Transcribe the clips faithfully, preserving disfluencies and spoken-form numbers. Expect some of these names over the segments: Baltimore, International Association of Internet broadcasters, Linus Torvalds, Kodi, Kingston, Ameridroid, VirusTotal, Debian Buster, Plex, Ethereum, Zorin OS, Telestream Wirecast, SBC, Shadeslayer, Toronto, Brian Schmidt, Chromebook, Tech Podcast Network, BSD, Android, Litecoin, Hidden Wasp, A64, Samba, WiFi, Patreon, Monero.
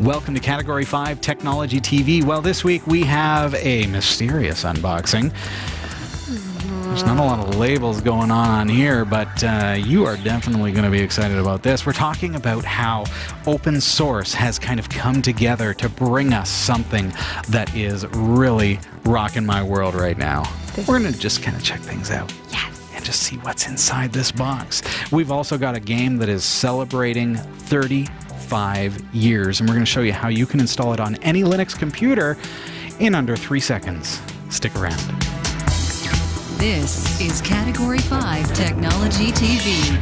Welcome to Category five Technology T V. Well, this week we have a mysterious unboxing. There's not a lot of labels going on on here, but uh, you are definitely going to be excited about this. We're talking about how open source has kind of come together to bring us something that is really rocking my world right now. We're going to just kind of check things out. Yes. To see what's inside this box. We've also got a game that is celebrating thirty-five years, and we're going to show you how you can install it on any Linux computer in under three seconds. Stick around. This is Category five Technology T V.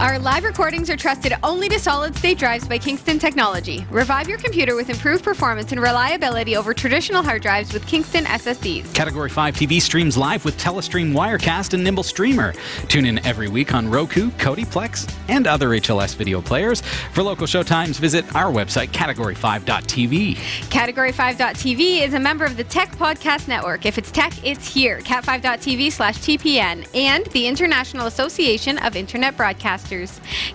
Our live recordings are trusted only to solid-state drives by Kingston Technology. Revive your computer with improved performance and reliability over traditional hard drives with Kingston S S Ds. Category five T V streams live with Telestream Wirecast and Nimble Streamer. Tune in every week on Roku, Kodi, Plex, and other H L S video players. For local showtimes, visit our website, category five dot T V. Category five dot T V is a member of the Tech Podcast Network. If it's tech, it's here. cat five dot T V slash T P N and the International Association of Internet Broadcasters.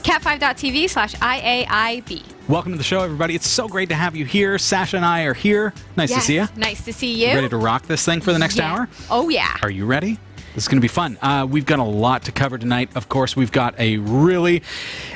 cat five dot T V slash I A I B. Welcome to the show, everybody. It's so great to have you here. Sasha and I are here. Nice yes, to see you. Nice to see you. Ready to rock this thing for the next yeah. hour? Oh, yeah. Are you ready? This is going to be fun. Uh, we've got a lot to cover tonight. Of course, we've got a really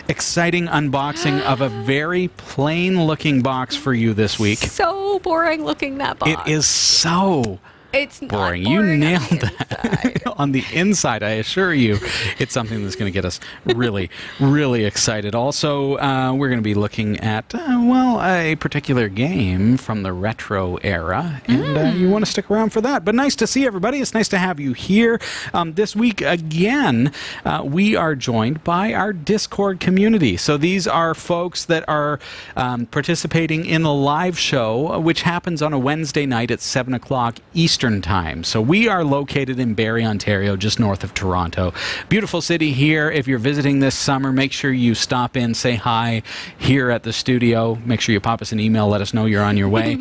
exciting unboxing of a very plain-looking box for you this week. So boring looking, that box. It is so It's boring. Not boring. You nailed that on, on the inside. I assure you, it's something that's going to get us really, really excited. Also, uh, we're going to be looking at uh, well, a particular game from the retro era, and mm. uh, you want to stick around for that. But nice to see everybody. It's nice to have you here um, this week again. Uh, we are joined by our Discord community. So these are folks that are um, participating in the live show, which happens on a Wednesday night at seven o'clock Eastern Time. So we are located in Barrie, Ontario, just north of Toronto. Beautiful city here. If you're visiting this summer, make sure you stop in, say hi here at the studio. Make sure you pop us an email, let us know you're on your way.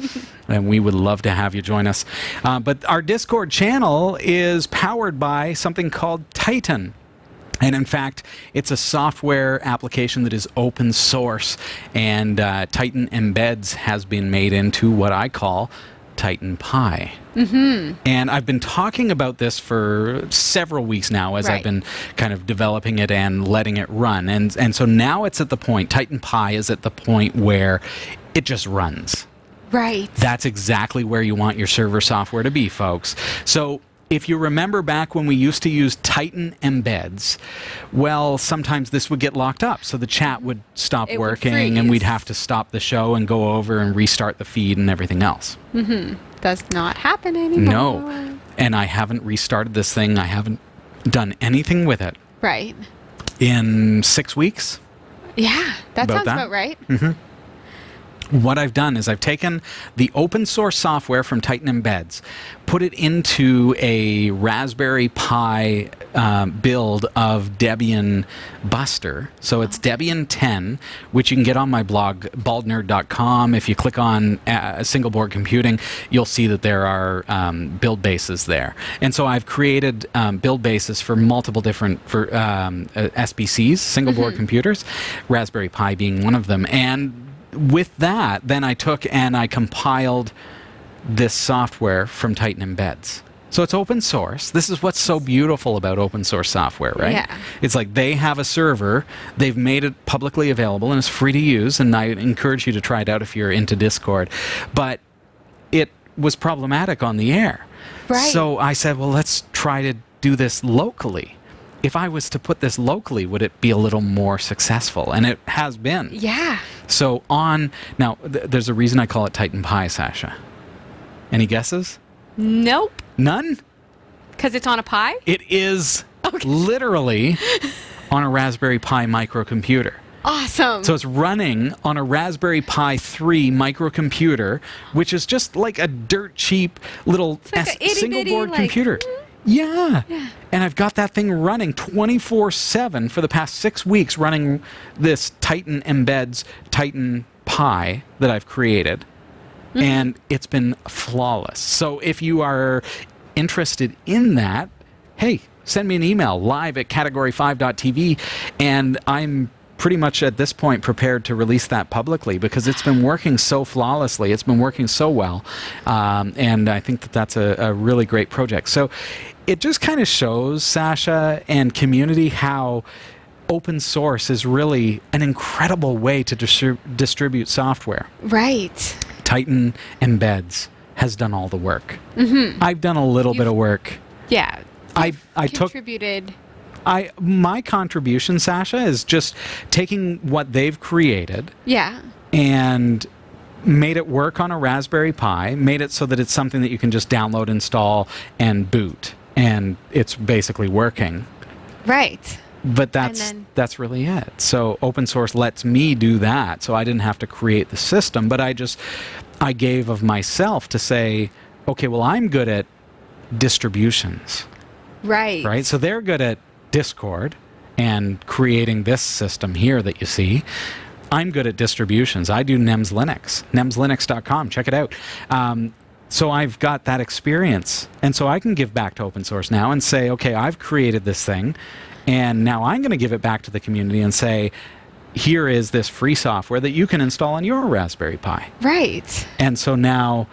And we would love to have you join us. Uh, but our Discord channel is powered by something called Titan. And in fact, it's a software application that is open source. And uh, Titan Embeds has been made into what I call Titan Pi. Mm-hmm. And I've been talking about this for several weeks now as right. I've been kind of developing it and letting it run. And, and so now it's at the point, Titan Pi is at the point where it just runs. Right. That's exactly where you want your server software to be, folks. So if you remember back when we used to use Titan Embeds, well, sometimes this would get locked up. So the chat would stop it working would and we'd have to stop the show and go over and restart the feed and everything else. Mm-hmm. Does not happen anymore. No. And I haven't restarted this thing. I haven't done anything with it. Right. In six weeks? Yeah. That about sounds that. about right. Mm-hmm. What I've done is I've taken the open source software from Titan Embeds, put it into a Raspberry Pi uh, build of Debian Buster. So it's Debian ten, which you can get on my blog, bald nerd dot com. If you click on uh, single board computing, you'll see that there are um, build bases there. And so I've created um, build bases for multiple different for um, uh, S B Cs, single board mm-hmm. computers, Raspberry Pi being one of them. And with that, then I took and I compiled this software from Titan Embeds. So it's open source. This is what's so beautiful about open source software, right? Yeah. It's like they have a server, they've made it publicly available, and it's free to use, and I encourage you to try it out if you're into Discord. But it was problematic on the air. Right. So I said, well, let's try to do this locally. If I was to put this locally, would it be a little more successful? And it has been. Yeah. So on, now, th there's a reason I call it Titan Pi, Sasha. Any guesses? Nope. None? Because it's on a Pi? It is okay. literally on a Raspberry Pi microcomputer. Awesome. So it's running on a Raspberry Pi three microcomputer, which is just like a dirt cheap little like single board like, computer. Mm-hmm. Yeah. yeah, and I've got that thing running twenty-four seven for the past six weeks, running this Titan Embeds Titan Pi that I've created, mm-hmm. and it's been flawless. So if you are interested in that, hey, send me an email, live at category five dot T V, and I'm pretty much at this point prepared to release that publicly because it's been working so flawlessly. It's been working so well. Um, and I think that that's a, a really great project. So it just kind of shows, Sasha and community, how open source is really an incredible way to distri distribute software. Right. Titan Embeds has done all the work. Mm-hmm. I've done a little You've, bit of work. Yeah. I I contributed. Took, I my contribution, Sasha, is just taking what they've created. Yeah. And made it work on a Raspberry Pi, made it so that it's something that you can just download, install, and boot, and it's basically working. Right. But that's that's really it. So open source lets me do that. So I didn't have to create the system, but I just I gave of myself to say, okay, well, I'm good at distributions. Right. Right? So they're good at Discord and creating this system here that you see. I'm good at distributions. I do NEMS Linux. NEMS Linux dot com. Check it out. Um, so I've got that experience. And so I can give back to open source now and say, okay, I've created this thing. And now I'm going to give it back to the community and say, here is this free software that you can install on your Raspberry Pi. Right. And so now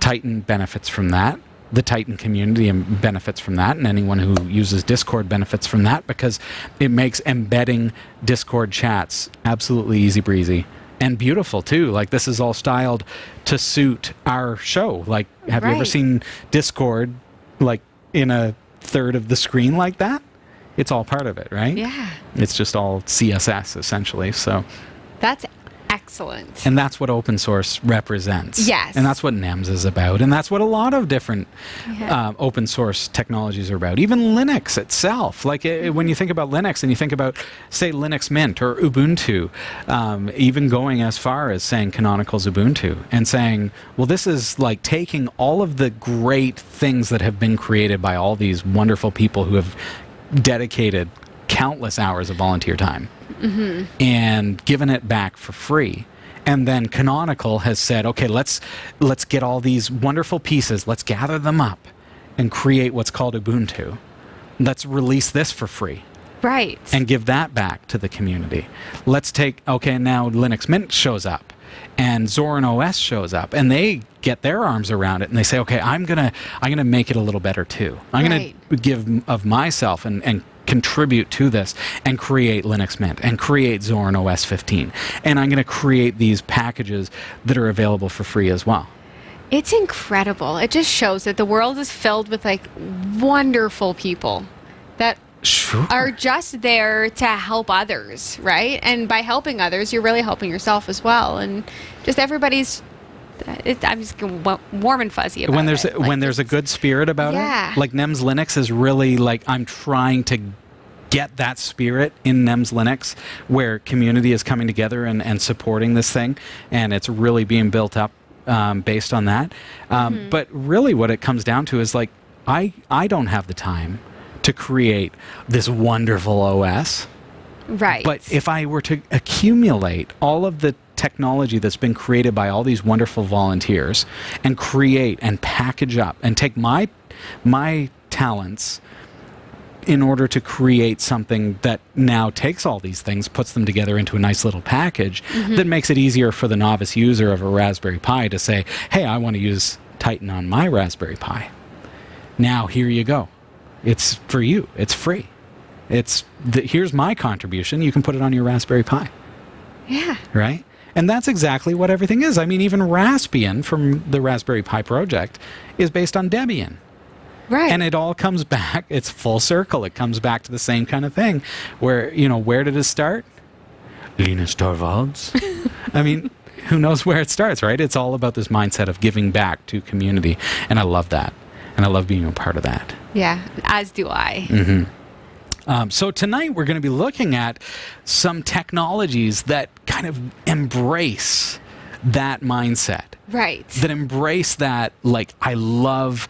Titan benefits from that. The Titan community benefits from that. And anyone who uses Discord benefits from that because it makes embedding Discord chats absolutely easy breezy. And beautiful, too. Like, this is all styled to suit our show. Like, have right. you ever seen Discord, like, in a third of the screen like that? It's all part of it, right? Yeah. It's just all C S S, essentially. So that's excellent. And that's what open source represents. Yes. And that's what NEMS is about. And that's what a lot of different yeah. uh, open source technologies are about. Even Linux itself. Like it, mm-hmm. when you think about Linux and you think about, say, Linux Mint or Ubuntu, um, even going as far as saying Canonical's Ubuntu and saying, well, this is like taking all of the great things that have been created by all these wonderful people who have dedicated countless hours of volunteer time mm-hmm. and given it back for free. And then Canonical has said, okay, let's let's get all these wonderful pieces, let's gather them up and create what's called Ubuntu. Let's release this for free. Right. And give that back to the community. Let's take, okay, now Linux Mint shows up and Zorin O S shows up and they get their arms around it and they say, okay, I'm gonna I'm gonna make it a little better too. I'm right. gonna give of myself and, and contribute to this and create Linux Mint and create Zorin O S fifteen. And I'm gonna create these packages that are available for free as well. It's incredible. It just shows that the world is filled with like wonderful people that Sure. are just there to help others, right? And by helping others, you're really helping yourself as well. And just everybody's, it, I'm just warm and fuzzy about when there's it. A, like when there's a good spirit about yeah. it, like NEMS Linux is really like, I'm trying to get that spirit in NEMS Linux where community is coming together and, and supporting this thing. And it's really being built up um, based on that. Um, mm-hmm. But really what it comes down to is like, I, I don't have the time to create this wonderful O S. Right. But if I were to accumulate all of the technology that's been created by all these wonderful volunteers and create and package up and take my, my talents in order to create something that now takes all these things, puts them together into a nice little package mm-hmm. that makes it easier for the novice user of a Raspberry Pi to say, hey, I want to use Titan on my Raspberry Pi. Now here you go. It's for you. It's free. It's the, here's my contribution. You can put it on your Raspberry Pi. Yeah. Right? And that's exactly what everything is. I mean, even Raspbian from the Raspberry Pi project is based on Debian. Right. And it all comes back. It's full circle. It comes back to the same kind of thing where, you know, where did it start? Linus Torvalds. I mean, who knows where it starts, right? It's all about this mindset of giving back to community. And I love that. And I love being a part of that. Yeah, as do I. Mm-hmm. Um, so tonight we're going to be looking at some technologies that kind of embrace that mindset. Right. That embrace that, like, I love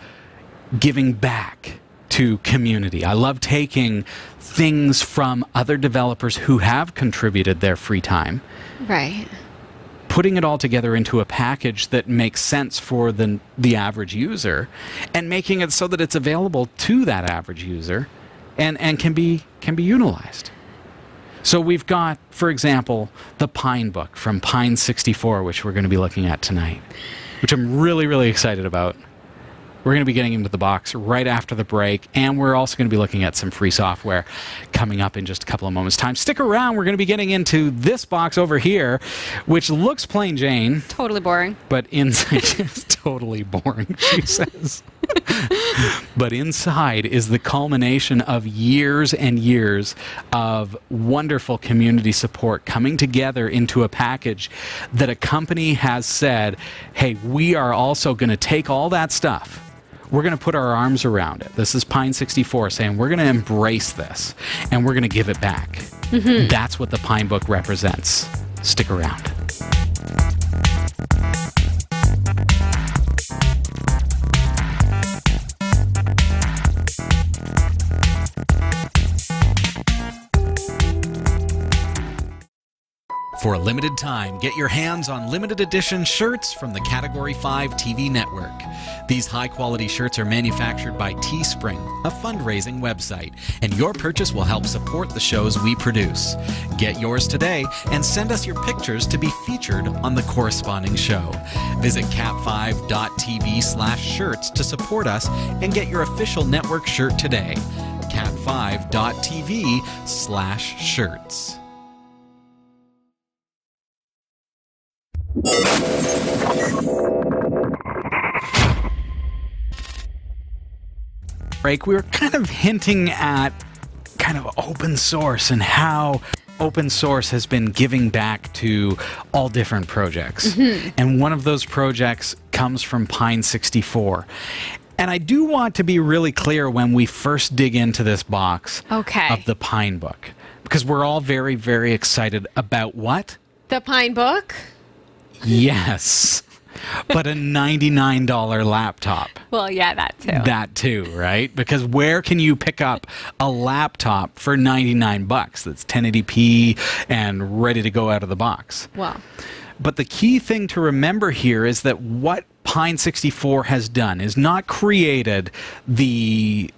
giving back to community. I love taking things from other developers who have contributed their free time. Right. Putting it all together into a package that makes sense for the, the average user and making it so that it's available to that average user and, and can be, can be utilized. So we've got, for example, the Pinebook from Pine sixty-four, which we're going to be looking at tonight, which I'm really, really excited about. We're going to be getting into the box right after the break, and we're also going to be looking at some free software coming up in just a couple of moments' time. Stick around. We're going to be getting into this box over here, which looks plain Jane. Totally boring. But inside is totally boring, she says. But inside is the culmination of years and years of wonderful community support coming together into a package that a company has said, hey, we are also going to take all that stuff. We're going to put our arms around it. This is Pine sixty-four saying we're going to embrace this and we're going to give it back. Mm-hmm. That's what the Pinebook represents. Stick around. For a limited time, get your hands on limited edition shirts from the Category five T V network. These high-quality shirts are manufactured by Teespring, a fundraising website, and your purchase will help support the shows we produce. Get yours today and send us your pictures to be featured on the corresponding show. Visit cat five dot t v slash shirts to support us and get your official network shirt today. cat five dot t v slash shirts. Break, we were kind of hinting at kind of open source and how open source has been giving back to all different projects. Mm-hmm. And one of those projects comes from Pine sixty-four. And I do want to be really clear when we first dig into this box okay. of the Pinebook, because we're all very, very excited about what? The Pinebook. Yes, but a ninety-nine dollar laptop. Well, yeah, that too. That too, right? Because where can you pick up a laptop for ninety-nine bucks that's ten eighty p and ready to go out of the box? Wow. But the key thing to remember here is that what Pine sixty-four has done is not created the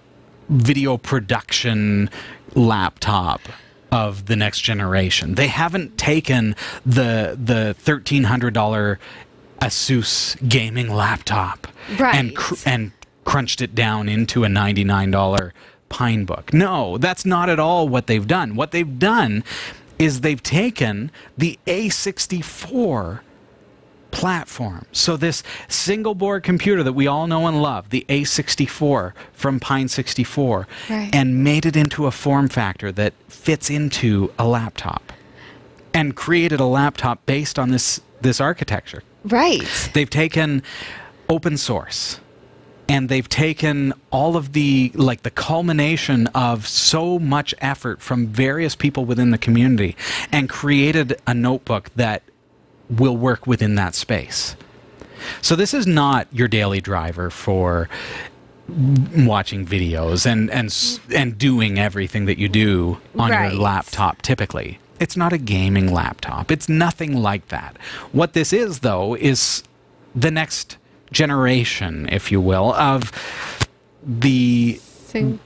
video production laptop of the next generation. They haven't taken the the thirteen hundred dollar Asus gaming laptop right. and cr and crunched it down into a ninety-nine dollar Pinebook. No, that's not at all what they've done. What they've done is they've taken the A sixty-four platform. So this single board computer that we all know and love, the A sixty-four from Pine sixty-four, right. and made it into a form factor that fits into a laptop and created a laptop based on this this architecture. Right. They've taken open source and they've taken all of the, like the culmination of so much effort from various people within the community and created a notebook that will work within that space. So this is not your daily driver for watching videos and and and doing everything that you do on right. your laptop typically. It's not a gaming laptop. It's nothing like that. What this is, though, is the next generation, if you will, of the Sing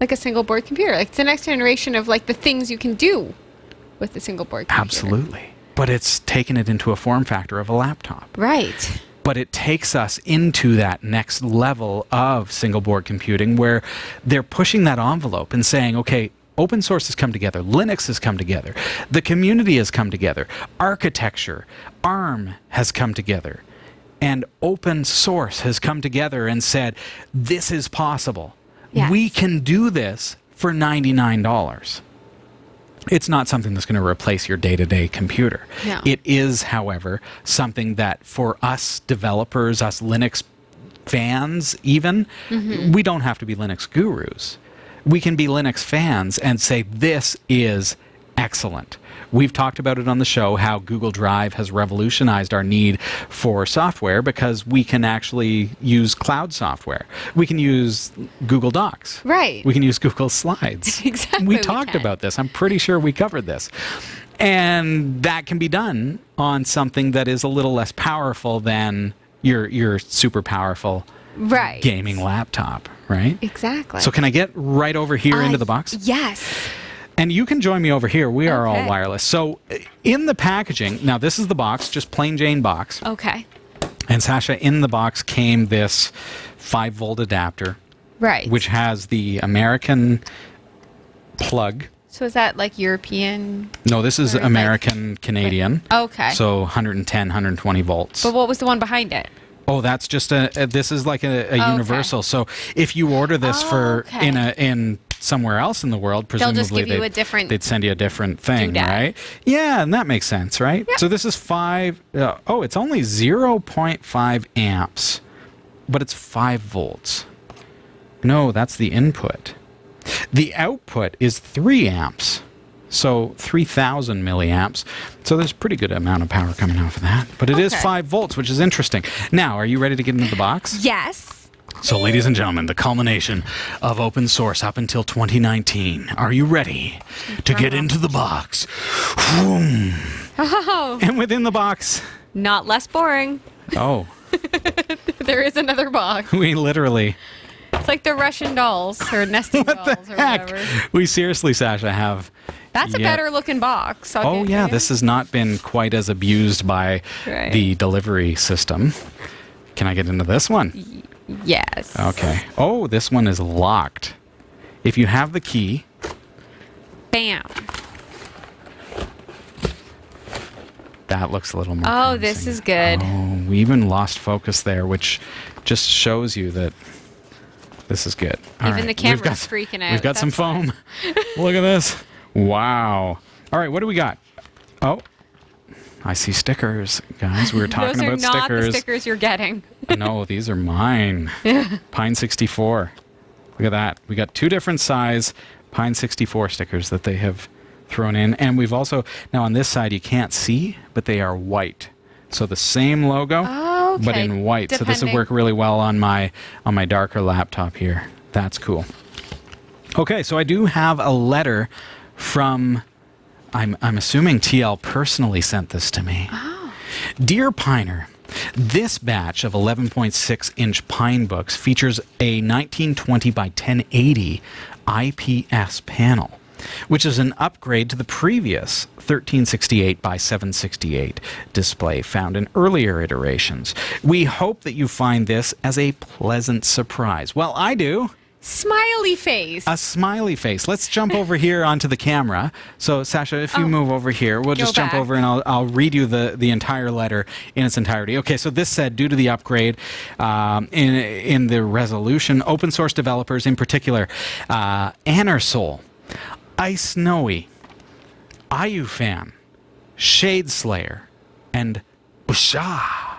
like a single board computer. Like it's the next generation of like the things you can do with the single board computer. Absolutely. But it's taken it into a form factor of a laptop. Right. But it takes us into that next level of single board computing where they're pushing that envelope and saying, okay, open source has come together, Linux has come together, the community has come together, architecture, ARM has come together, and open source has come together and said, this is possible. Yes. We can do this for ninety-nine dollars. It's not something that's going to replace your day-to-day computer. No. It is, however, something that for us developers, us Linux fans even, mm-hmm. we don't have to be Linux gurus. We can be Linux fans and say this is excellent. We've talked about it on the show how Google Drive has revolutionized our need for software because we can actually use cloud software. We can use Google Docs. Right. We can use Google Slides. Exactly. We talked we about this. I'm pretty sure we covered this. And that can be done on something that is a little less powerful than your your super powerful right. gaming laptop, right? Exactly. So can I get right over here uh, into the box? Yes. And you can join me over here. We are okay. all wireless. So in the packaging, now this is the box, just plain Jane box. Okay. And Sasha, in the box came this five volt adapter. Right. Which has the American plug. So is that like European? No, this is American, like, Canadian. Okay. So one ten, one twenty volts. But what was the one behind it? Oh, that's just a, a this is like a, a okay. universal. So if you order this oh, for okay. in a in somewhere else in the world, presumably they'll just give you a different, they'd send you a different thing, right? Yeah, and that makes sense, right? Yeah. So this is five, uh, oh, it's only zero point five amps, but it's five volts. No, that's the input. The output is three amps, so three thousand milliamps. So there's a pretty good amount of power coming off of that. But it okay. is five volts, which is interesting. Now, are you ready to get into the box? Yes. So, ladies and gentlemen, the culmination of open source up until twenty nineteen. Are you ready to get into the box? Oh. And within the box... Not less boring. Oh. There is another box. We literally... It's like the Russian dolls or nesting what dolls the heck? Or whatever. We seriously, Sasha, have... That's a yet. better looking box. I'll oh, yeah. You. This has not been quite as abused by right. the delivery system. Can I get into this one? Y Yes. Okay. Oh, this one is locked. If you have the key... Bam. That looks a little more... Oh, promising. This is good. Oh, we even lost focus there, which just shows you that this is good. All even right. the camera's got, freaking out. We've got That's some foam. Look at this. Wow. All right, what do we got? Oh, I see stickers, guys. We were talking about stickers. Those are not the stickers you're getting. No, these are mine. Yeah. Pine sixty-four. Look at that. We got two different size Pine sixty-four stickers that they have thrown in. And we've also, now on this side you can't see, but they are white. So the same logo, oh, okay. but in white. Depending. So this would work really well on my on my darker laptop here. That's cool. Okay, so I do have a letter from, I'm, I'm assuming T L personally sent this to me. Oh. Dear Piner, this batch of eleven point six inch Pinebooks features a nineteen twenty by ten eighty I P S panel, which is an upgrade to the previous thirteen sixty-eight by seven sixty-eight display found in earlier iterations. We hope that you find this as a pleasant surprise. Well, I do. Smiley face. A smiley face. Let's jump over here onto the camera. So, Sasha, if you oh, move over here, we'll just jump back. over and I'll, I'll read you the, the entire letter in its entirety. Okay, so this said, due to the upgrade um, in, in the resolution, open source developers, in particular, uh, Anersol, Ice Snowy, IUFan, Shadeslayer, and Busha.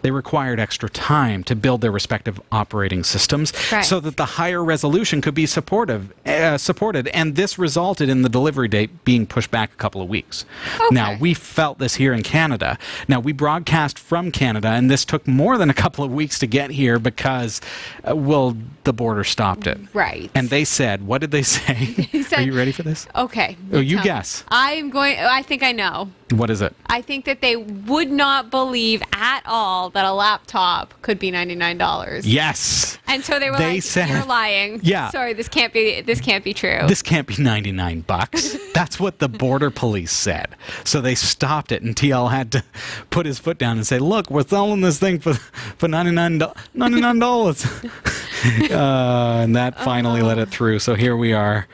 They required extra time to build their respective operating systems right. so that the higher resolution could be supportive, uh, supported, and this resulted in the delivery date being pushed back a couple of weeks. Okay. Now, we felt this here in Canada. Now, we broadcast from Canada, and this took more than a couple of weeks to get here because, uh, well, the border stopped it. Right. And they said, what did they say? They said, are you ready for this? Okay. Oh, you guess. I'm going, I think I know. What is it? I think that they would not believe at all that a laptop could be ninety-nine dollars. Yes. And so they were they like, said, "You're lying. Yeah. Sorry, this can't be. This can't be true. This can't be ninety-nine bucks." That's what the border police said. So they stopped it, and T L had to put his foot down and say, "Look, we're selling this thing for for ninety-nine dollars." uh, and that finally uh -huh. let it through. So here we are.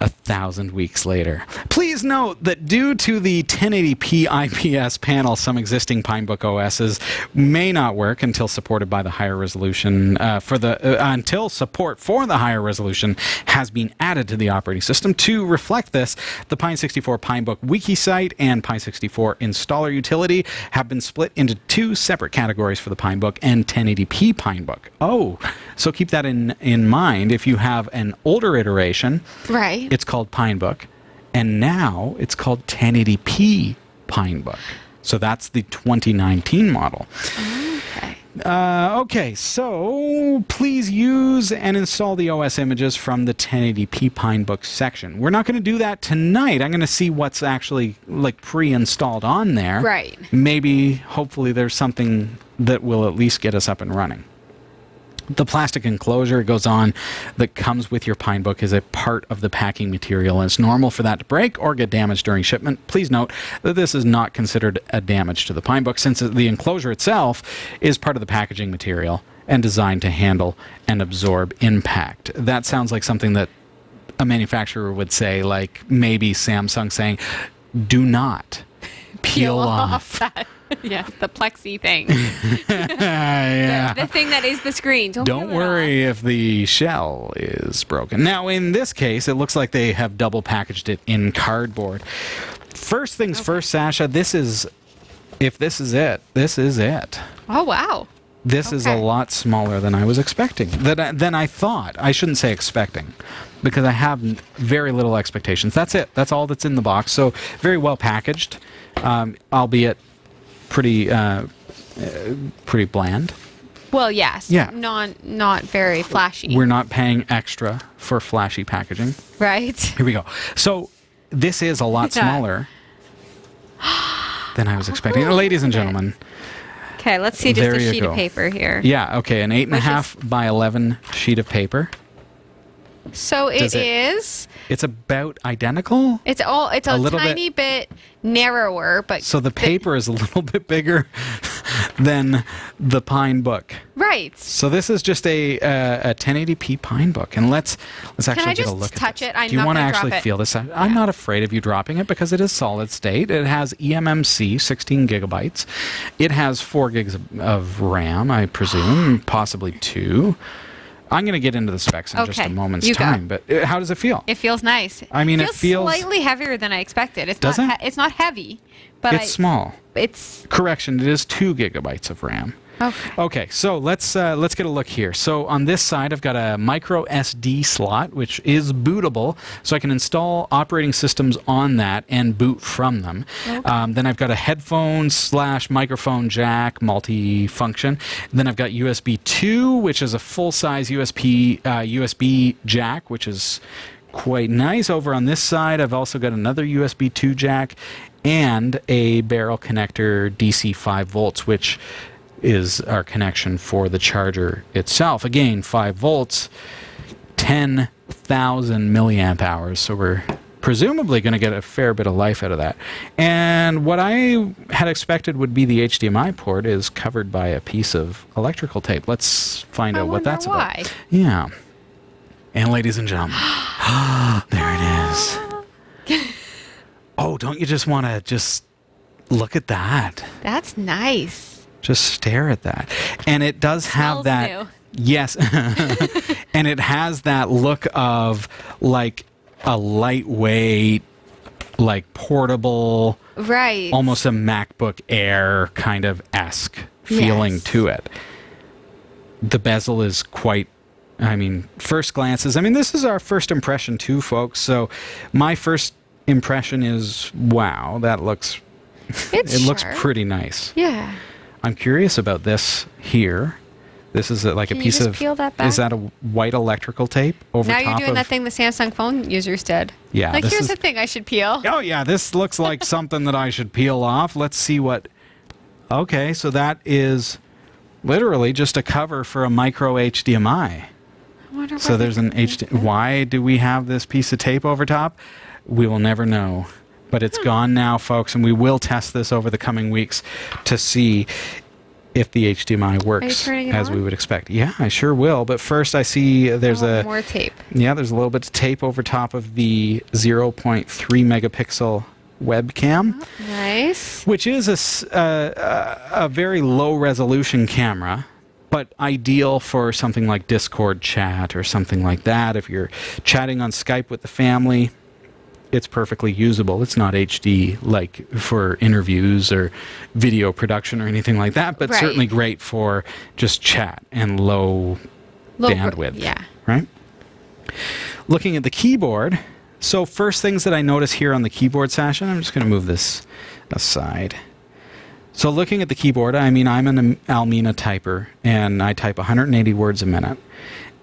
A thousand weeks later. Please note that due to the ten eighty p I P S panel, some existing Pinebook O Ss may not work until supported by the higher resolution uh, for the uh, until support for the higher resolution has been added to the operating system. To reflect this, the Pine sixty-four Pinebook Wiki site and Pine sixty-four installer utility have been split into two separate categories for the Pinebook and ten eighty p Pinebook. Oh, so keep that in in mind if you have an older iteration. Right. It's called Pinebook, and now it's called ten eighty p Pinebook. So that's the twenty nineteen model. Okay. Uh, okay, so please use and install the O S images from the ten eighty p Pinebook section. We're not going to do that tonight. I'm going to see what's actually like pre-installed on there. Right. Maybe, hopefully, there's something that will at least get us up and running. The plastic enclosure, it goes on, that comes with your Pinebook is a part of the packing material, and it's normal for that to break or get damaged during shipment. Please note that this is not considered a damage to the Pinebook, since the enclosure itself is part of the packaging material and designed to handle and absorb impact. That sounds like something that a manufacturer would say, like maybe Samsung saying, do not peel, peel off. off that. Yeah, the plexi thing. Yeah. the, the thing that is the screen. Don't, Don't worry if the shell is broken. Now, in this case, it looks like they have double packaged it in cardboard. First things okay. first, Sasha, this is, if this is it, this is it. Oh, wow. This okay. is a lot smaller than I was expecting, than I, than I thought. I shouldn't say expecting, because I have very little expectations. That's it. That's all that's in the box. So very well packaged, um, albeit pretty uh, pretty bland. Well, yes. Yeah. Not, not very flashy. We're not paying extra for flashy packaging. Right. Here we go. So this is a lot smaller than I was expecting. Oh, ladies and gentlemen. Okay, let's see just a sheet of paper here. Yeah, okay, an eight and a half by eleven sheet of paper. So it is. It's about identical. It's all. It's a tiny bit narrower, but so the paper is a little bit bigger than the Pinebook. Right. So this is just a uh, a ten eighty p Pinebook, and let's let's actually get a look at it. Can I just touch it? I'm not gonna drop it. Do you want to actually feel this? I'm yeah. not afraid of you dropping it because it is solid state. It has eMMC, sixteen gigabytes. It has four gigs of, of RAM, I presume, possibly two. I'm going to get into the specs in okay. just a moment's you time, go. But how does it feel? It feels nice. I mean, it feels, it feels slightly heavier than I expected. It's does not it? It's not heavy, but it's I, small. It's correction. It is two gigabytes of RAM. Okay. Okay. So let's uh, let's get a look here. So on this side, I've got a micro S D slot, which is bootable, so I can install operating systems on that and boot from them. Okay. Um, then I've got a headphone slash microphone jack, multi-function. Then I've got U S B two, which is a full-size U S B uh, U S B jack, which is quite nice. Over on this side, I've also got another U S B two jack and a barrel connector D C five volts, which is our connection for the charger itself. Again, five volts, ten thousand milliamp hours. So we're presumably going to get a fair bit of life out of that. And what I had expected would be the H D M I port is covered by a piece of electrical tape. Let's find I out what that's why. about. Yeah. And ladies and gentlemen, there it is. Oh, don't you just want to just look at that? That's nice. Just stare at that. And it does have that. New. Yes. And it has that look of like a lightweight, like portable, right? Almost a MacBook Air kind of esque feeling yes. to it. The bezel is quite, I mean, first glances. I mean, this is our first impression too, folks. So my first impression is, wow, that looks, it sharp. looks pretty nice. Yeah. I'm curious about this here. This is a, like Can a piece you just of. Peel that back? Is that a white electrical tape over now top? Now you're doing of, that thing the Samsung phone users did. Yeah. Like here's is, the thing I should peel. Oh yeah, this looks like something that I should peel off. Let's see what. Okay, so that is literally just a cover for a micro H D M I. I wonder why. So there's an H D M I. Why do we have this piece of tape over top? We will never know. But it's gone now, folks, and we will test this over the coming weeks to see if the H D M I works as on? we would expect. Yeah, I sure will. But first, I see there's oh, a more tape. Yeah, there's a little bit of tape over top of the zero point three megapixel webcam. Oh, nice. Which is a, a, a very low resolution camera, but ideal for something like Discord chat or something like that. If you're chatting on Skype with the family, it's perfectly usable. It's not H D like for interviews or video production or anything like that, but right. certainly great for just chat and low, low bandwidth. Yeah. Right? Looking at the keyboard, so first things that I notice here on the keyboard, Sasha, I'm just going to move this aside. So looking at the keyboard, I mean, I'm an Almina typer, and I type one hundred eighty words a minute,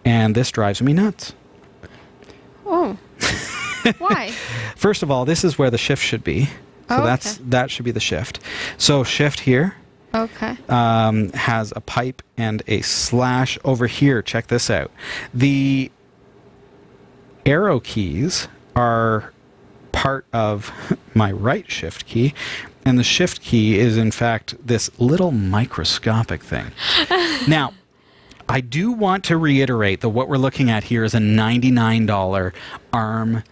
and this drives me nuts. Oh. Why? First of all, this is where the shift should be. So oh, that's okay. that should be the shift. So shift here. Okay. Um, has a pipe and a slash over here. Check this out. The arrow keys are part of my right shift key, and the shift key is in fact this little microscopic thing. Now, I do want to reiterate that what we're looking at here is a ninety-nine dollar A R M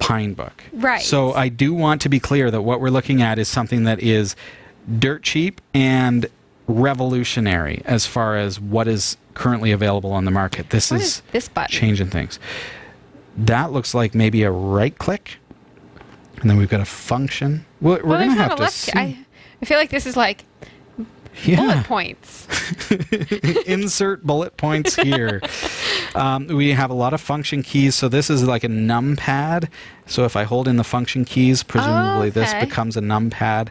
Pinebook. Right. So I do want to be clear that what we're looking at is something that is dirt cheap and revolutionary as far as what is currently available on the market. This is, is this button? Changing things. That looks like maybe a right click, and then we've got a function. We're, we're well, going to have to see. I, I feel like this is like yeah. bullet points. Insert bullet points here. Um, we have a lot of function keys, so this is like a numpad. So if I hold in the function keys, presumably oh, okay. this becomes a numpad.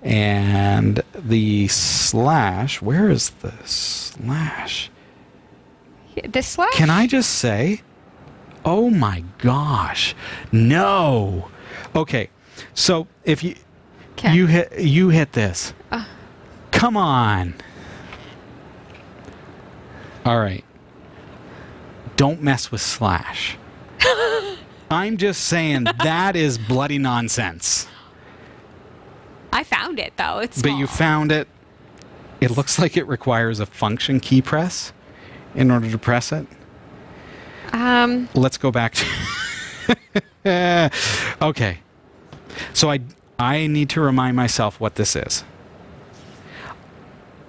And the slash, where is the slash? The slash? Can I just say, oh my gosh, no. Okay, so if you Kay. you hit you hit this, uh. come on. All right, don't mess with slash. I'm just saying that is bloody nonsense. I found it though. It's small. But you found it. It looks like it requires a function key press in order to press it. Um. Let's go back to. Okay. So I I need to remind myself what this is.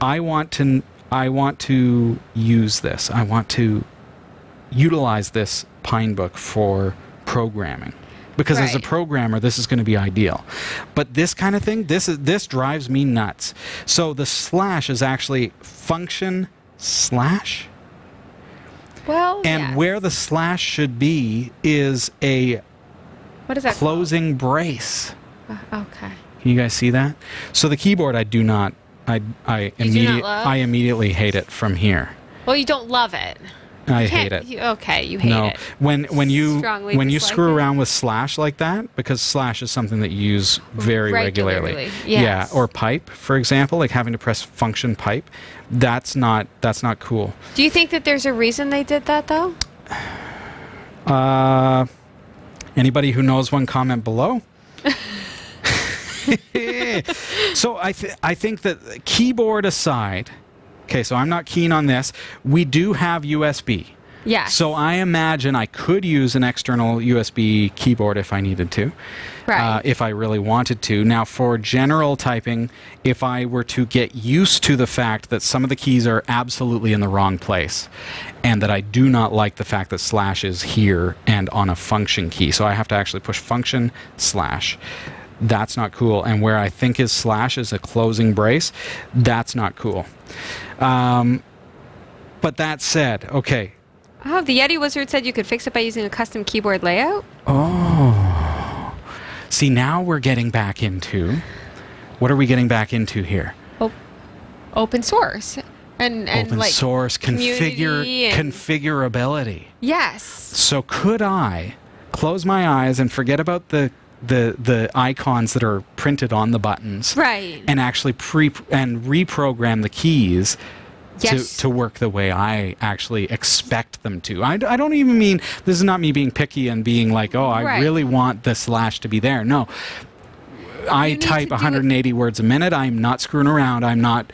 I want to I want to use this. I want to utilize this Pinebook for programming. Because right. as a programmer, this is going to be ideal. But this kind of thing, this is this drives me nuts. So the slash is actually function slash. Well, and yes. where the slash should be is a what is that closing called? brace. Uh, okay. Can you guys see that? So the keyboard, I do not, I I immediately I immediately hate it from here. Well, you don't love it. I hate it. You, okay, you hate no. it. When when you Strongly when you screw it. around with slash like that, because slash is something that you use very regularly. regularly. Yes. Yeah, or pipe, for example, like having to press function pipe. That's not that's not cool. Do you think that there's a reason they did that though? Uh, anybody who knows, one comment below. So I th I think that keyboard aside. Okay, so I'm not keen on this. We do have U S B. Yeah. So I imagine I could use an external U S B keyboard if I needed to, right. uh, if I really wanted to. Now, for general typing, if I were to get used to the fact that some of the keys are absolutely in the wrong place and that I do not like the fact that slash is here and on a function key, so I have to actually push function slash. That's not cool. And where I think is slash is a closing brace. That's not cool. Um, but that said, okay. Oh, the Yeti Wizard said you could fix it by using a custom keyboard layout. Oh. See, now we're getting back into... What are we getting back into here? Op open source. And, and open like source, configure, and configurability. Yes. So could I close my eyes and forget about the... the the icons that are printed on the buttons, right, and actually pre and reprogram the keys yes. to, to work the way I actually expect them to. I, I don't even mean, this is not me being picky and being like, oh, I right. really want the slash to be there. No, I type one hundred eighty words a minute. I'm not screwing around. I'm not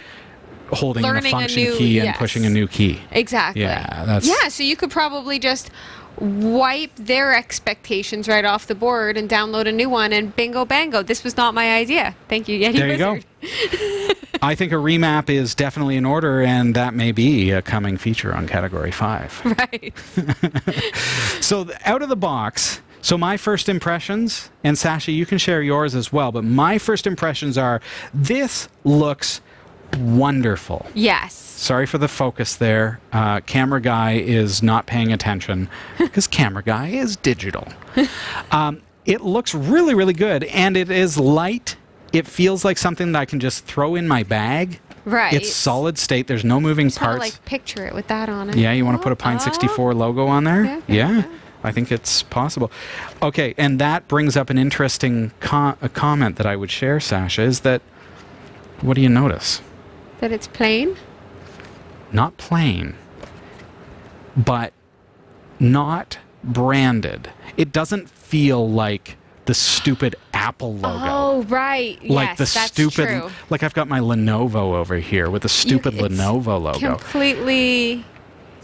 holding the function new, key yes. and pushing a new key. Exactly. Yeah, that's yeah, so you could probably just wipe their expectations right off the board and download a new one, and bingo bango, this was not my idea. Thank you, Yeti Wizard. There you go. I think a remap is definitely in order, and that may be a coming feature on Category five. Right. So out of the box, so my first impressions, and Sasha, you can share yours as well, but my first impressions are this looks wonderful. Yes. Sorry for the focus there. Uh, camera guy is not paying attention because camera guy is digital. Um, it looks really, really good, and it is light. It feels like something that I can just throw in my bag. Right. It's solid state. There's no moving just parts. Like picture it with that on it. Yeah, you want to oh, put a Pine sixty-four oh. logo on there? Okay, okay, yeah. Okay. I think it's possible. Okay, and that brings up an interesting com a comment that I would share, Sasha, is that what do you notice? That it's plain? Not plain, but not branded. It doesn't feel like the stupid Apple logo. Oh, right. Like yes, the that's stupid, true. Like I've got my Lenovo over here with the stupid you, Lenovo logo. Completely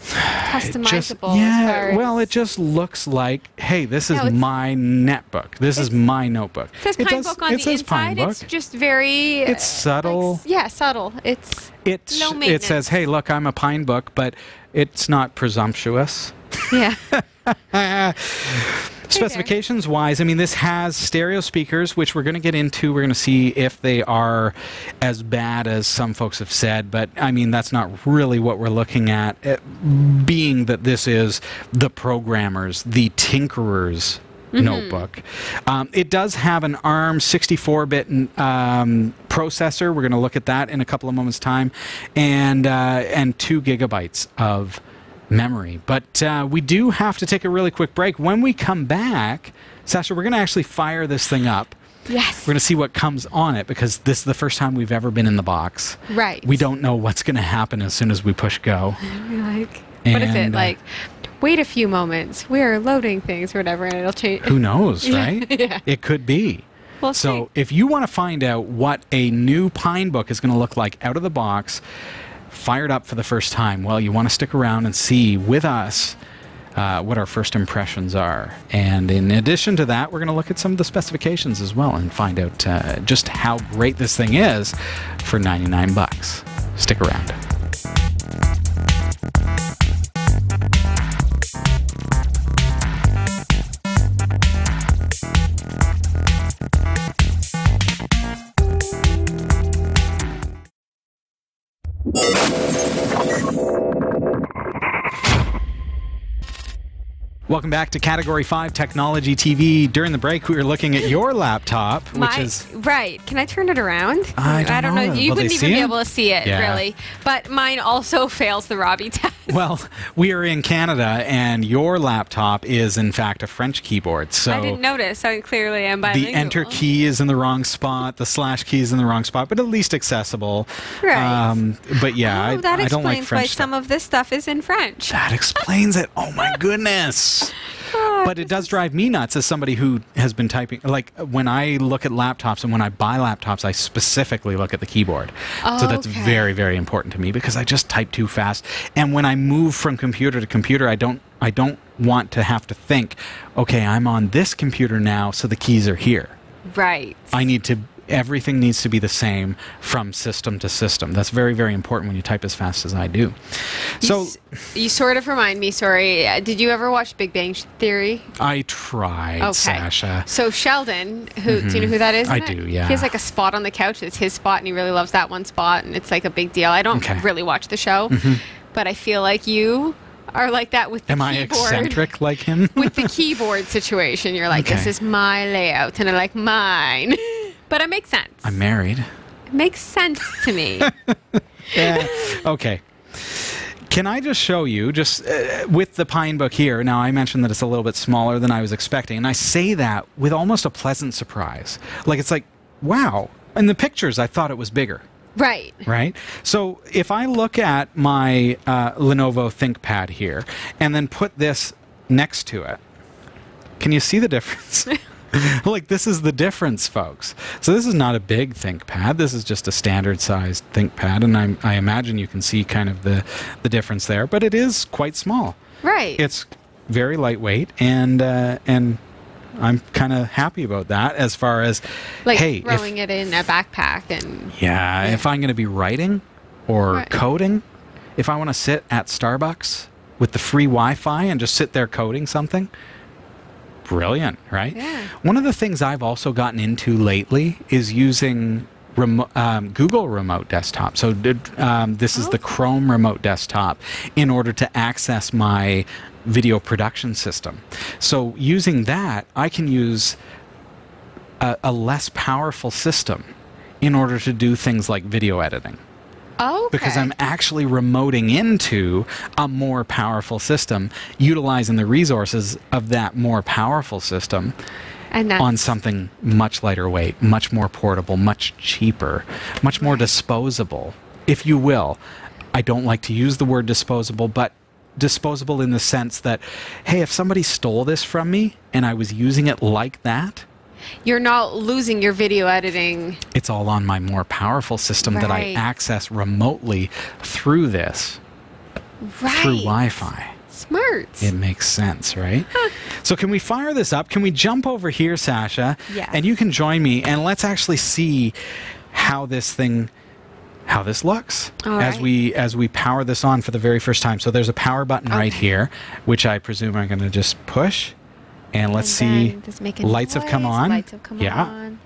customizable. Just, yeah, as well, it just looks like, hey, this no, is my netbook. This is my notebook. It says Pinebook on the inside. It's just very... It's subtle. Like, yeah, subtle. It's, it's no maintenance. It says, hey, look, I'm a Pinebook, but it's not presumptuous. Yeah. Specifications wise, I mean, this has stereo speakers, which we're going to get into. We're going to see if they are as bad as some folks have said, but I mean, that's not really what we're looking at, being that this is the programmers, the tinkerers. Mm-hmm. Notebook. Um, it does have an ARM sixty-four bit um, processor. We're going to look at that in a couple of moments' time, and uh, and two gigabytes of memory. But uh, we do have to take a really quick break. When we come back, Sasha, we're going to actually fire this thing up. Yes. We're going to see what comes on it, because this is the first time we've ever been in the box. Right. We don't know what's going to happen as soon as we push go. Like, and, what is it? Like, wait a few moments. We're loading things or whatever, and it'll change. Who knows, right? Yeah. It could be. We'll so see. If you want to find out what a new Pinebook is going to look like out of the box, fired up for the first time, well, you want to stick around and see with us uh, what our first impressions are. And in addition to that, we're going to look at some of the specifications as well and find out uh, just how great this thing is for ninety-nine bucks. Stick around. Welcome back to Category five Technology T V. During the break, we were looking at your laptop, which My, is... Right. Can I turn it around? I don't, I don't know. know. You Will wouldn't even it? be able to see it, yeah. really. But mine also fails the Robbie test. Well, we are in Canada, and your laptop is, in fact, a French keyboard. So I didn't notice. I clearly am bilingual. The Enter key is in the wrong spot. The slash key is in the wrong spot, but at least accessible. Right. Um, but yeah, oh, I, that I don't like French why stuff. Some of this stuff is in French. That explains it. Oh, my goodness. Oh, but it does drive me nuts as somebody who has been typing. Like, when I look at laptops and when I buy laptops, I specifically look at the keyboard. Oh, so that's okay. very, very important to me, because I just type too fast. And when I move from computer to computer, I don't, I don't want to have to think, okay, I'm on this computer now, so the keys are here. Right. I need to... Everything needs to be the same from system to system. That's very, very important when you type as fast as I do. You so s you sort of remind me, sorry, did you ever watch Big Bang Theory? I tried, okay. Sasha. So Sheldon, who mm-hmm. do you know who that is? I it? do, yeah. He has like a spot on the couch. It's his spot, and he really loves that one spot, and it's like a big deal. I don't okay. really watch the show, mm-hmm. but I feel like you... are like that with the Am keyboard. Am I eccentric like him? With the keyboard situation, you're like, okay. this is my layout, and I like mine. But it makes sense. I'm married. It makes sense to me. Yeah. Okay. Can I just show you, just uh, with the Pinebook here, now I mentioned that it's a little bit smaller than I was expecting, and I say that with almost a pleasant surprise. Like, it's like, wow. In the pictures, I thought it was bigger. Right. Right? So if I look at my uh, Lenovo ThinkPad here and then put this next to it, can you see the difference? Like, this is the difference, folks. So this is not a big ThinkPad. This is just a standard-sized ThinkPad, and I, I imagine you can see kind of the, the difference there. But it is quite small. Right. It's very lightweight, and uh, and... I'm kind of happy about that, as far as, like, hey, throwing if, it in a backpack and yeah, yeah. if I'm going to be writing or right. coding, if I want to sit at Starbucks with the free Wi-Fi and just sit there coding something, brilliant, right? Yeah. One of the things I've also gotten into lately is using remo um, Google Remote Desktop. So um, this is oh. the Chrome Remote Desktop in order to access my video production system. So using that, I can use a, a less powerful system in order to do things like video editing. Oh, okay. Because I'm actually remoting into a more powerful system, utilizing the resources of that more powerful system and on something much lighter weight, much more portable, much cheaper, much more disposable. if you will. I don't like to use the word disposable, but disposable in the sense that, hey, if somebody stole this from me and I was using it like that, you're not losing your video editing. It's all on my more powerful system, right, that I access remotely through this, right, through Wi-Fi. Smart. It makes sense, right? Huh. So can we fire this up? Can we jump over here, Sasha? Yes. And you can join me, and let's actually see how this thing, how this looks all as right. we as we power this on for the very first time. So there's a power button okay. right here, which I presume I'm going to just push. And let's and see, lights noise. have come on. Lights have come yeah. on.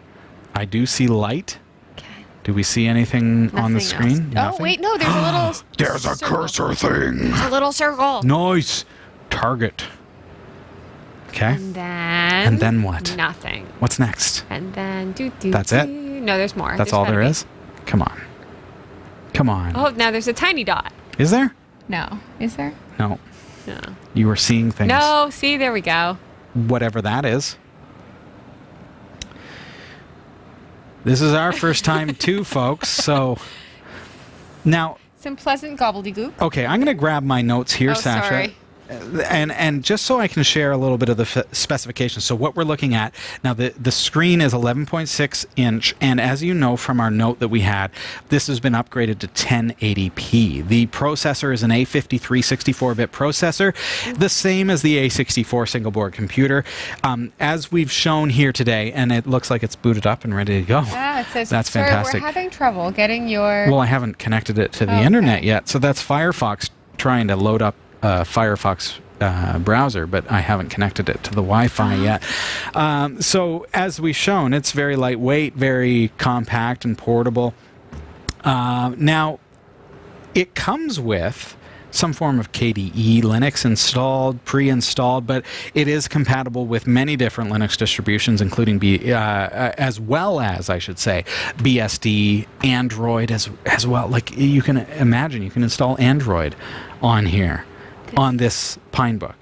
I do see light. Okay. Do we see anything Nothing on the screen? Else. Oh, wait, no, there's a little There's a circle. cursor thing. There's a little circle. Nice. Target. Okay. And then. And then what? Nothing. What's next? And then. Doo, doo, That's doo. it? No, there's more. That's there's all there is? Come on. Come on. Oh, now there's a tiny dot. Is there? No. Is there? No. No. You were seeing things. No, see, there we go. Whatever that is. This is our first time too, folks. So now some pleasant gobbledygook. Okay, I'm going to grab my notes here, oh, Sasha. Sorry. And and just so I can share a little bit of the f specifications. So what we're looking at now, the the screen is eleven point six inch, and as you know from our note that we had, this has been upgraded to ten eighty p. The processor is an A fifty-three sixty-four bit processor, the same as the A sixty-four single board computer. Um, as we've shown here today, and it looks like it's booted up and ready to go. Yeah, it says that's fantastic. We're having trouble getting your. Well, I haven't connected it to the okay. internet yet, so that's Firefox trying to load up. Uh, Firefox uh, browser, but I haven't connected it to the Wi-Fi yet. Um, so as we've shown, it's very lightweight, very compact and portable. Uh, now, it comes with some form of K D E Linux installed, pre-installed, but it is compatible with many different Linux distributions, including B, uh, as well as, I should say, B S D, Android as as well. Like you can imagine, you can install Android on here. On this Pinebook.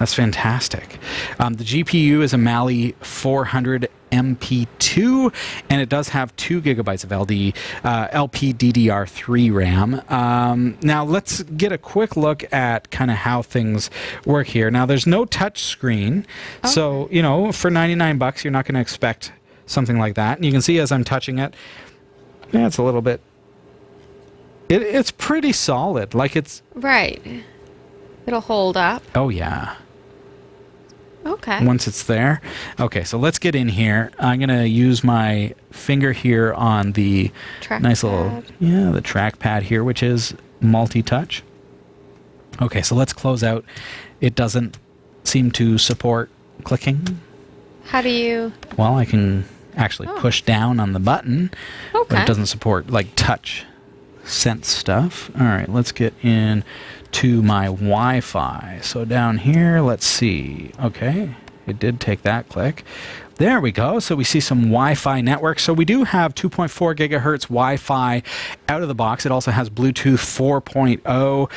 That's fantastic. Um, the G P U is a Mali four hundred M P two, and it does have two gigabytes of L D, uh, L P D D R three RAM. Um, now let's get a quick look at kind of how things work here. Now there's no touch screen, okay. so you know for ninety-nine bucks you're not going to expect something like that. And you can see as I'm touching it, yeah, it's a little bit. It, it's pretty solid. Like it's right. It'll hold up. Oh, yeah. Okay. Once it's there. Okay, so let's get in here. I'm going to use my finger here on the track nice pad. little, yeah, the trackpad here, which is multi-touch. Okay, so let's close out. It doesn't seem to support clicking. How do you? Well, I can actually oh. push down on the button, okay. but it doesn't support, like, touch sense stuff. All right, let's get in to my Wi-Fi. So down here, let's see. Okay, it did take that click. There we go. So we see some Wi-Fi network. So we do have two point four gigahertz Wi-Fi out of the box. It also has Bluetooth four point oh.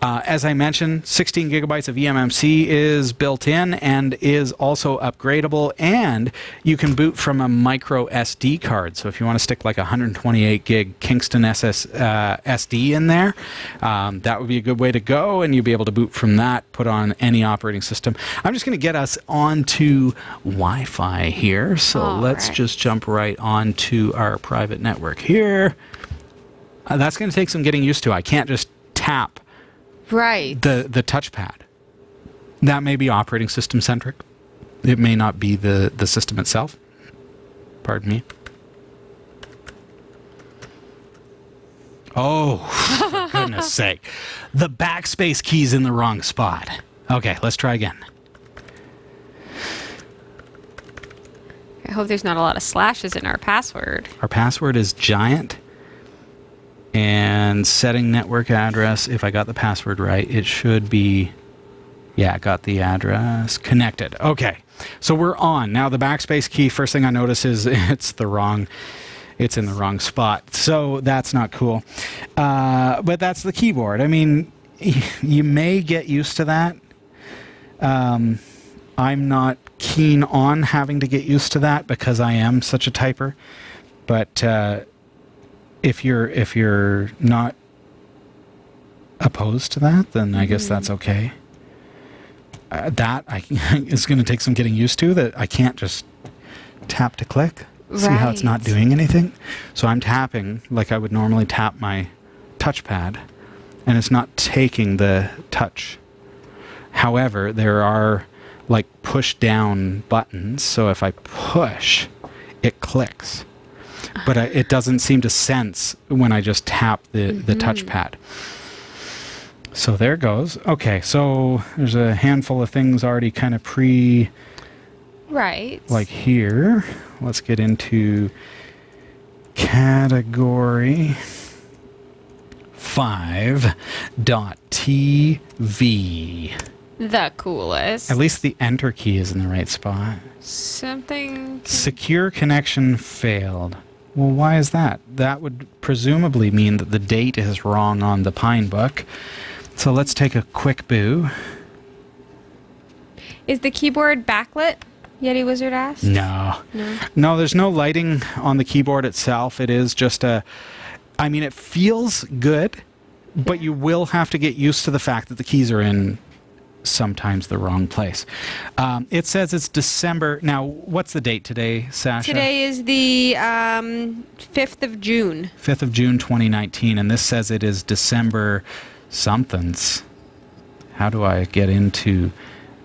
Uh, as I mentioned, sixteen gigabytes of eMMC is built in and is also upgradable. And you can boot from a micro S D card. So if you want to stick like a one hundred twenty-eight gig Kingston S S, uh, S D in there, um, that would be a good way to go. And you'll be able to boot from that, put on any operating system. I'm just going to get us onto Wi-Fi here, so All let's right. just jump right on to our private network here. Uh, that's going to take some getting used to. I can't just tap right the the touchpad. That may be operating system centric. It may not be the the system itself. Pardon me. Oh, for goodness sake! The backspace key's in the wrong spot. Okay, let's try again. I hope there's not a lot of slashes in our password. Our password is giant. And setting network address, if I got the password right, it should be... Yeah, I got the address. Connected. Okay. So we're on. Now the backspace key, first thing I notice is it's the wrong... It's in the wrong spot. So that's not cool. Uh, but that's the keyboard. I mean, you may get used to that. Um... I'm not keen on having to get used to that because I am such a typer, but uh, if you're if you're not opposed to that, then I guess that's okay. Uh, that I is going to take some getting used to. That I can't just tap to click. Right. See how it's not doing anything. So I'm tapping like I would normally tap my touchpad, and it's not taking the touch. However, there are like push down buttons. So if I push, it clicks. But I, it doesn't seem to sense when I just tap the, mm-hmm. the touchpad. So there goes. Okay, so there's a handful of things already kind of pre... Right. Like here. Let's get into category five dot T V. The coolest. At least the enter key is in the right spot. Something... Secure connection failed. Well, why is that? That would presumably mean that the date is wrong on the Pinebook. So let's take a quick boo. Is the keyboard backlit? Yeti Wizard asked. No. No. No, there's no lighting on the keyboard itself. It is just a... I mean, it feels good, but you will have to get used to the fact that the keys are in sometimes the wrong place. Um, it says it's December. Now, what's the date today, Sasha? Today is the um, fifth of June. fifth of June, twenty nineteen, and this says it is December somethings. How do I get into...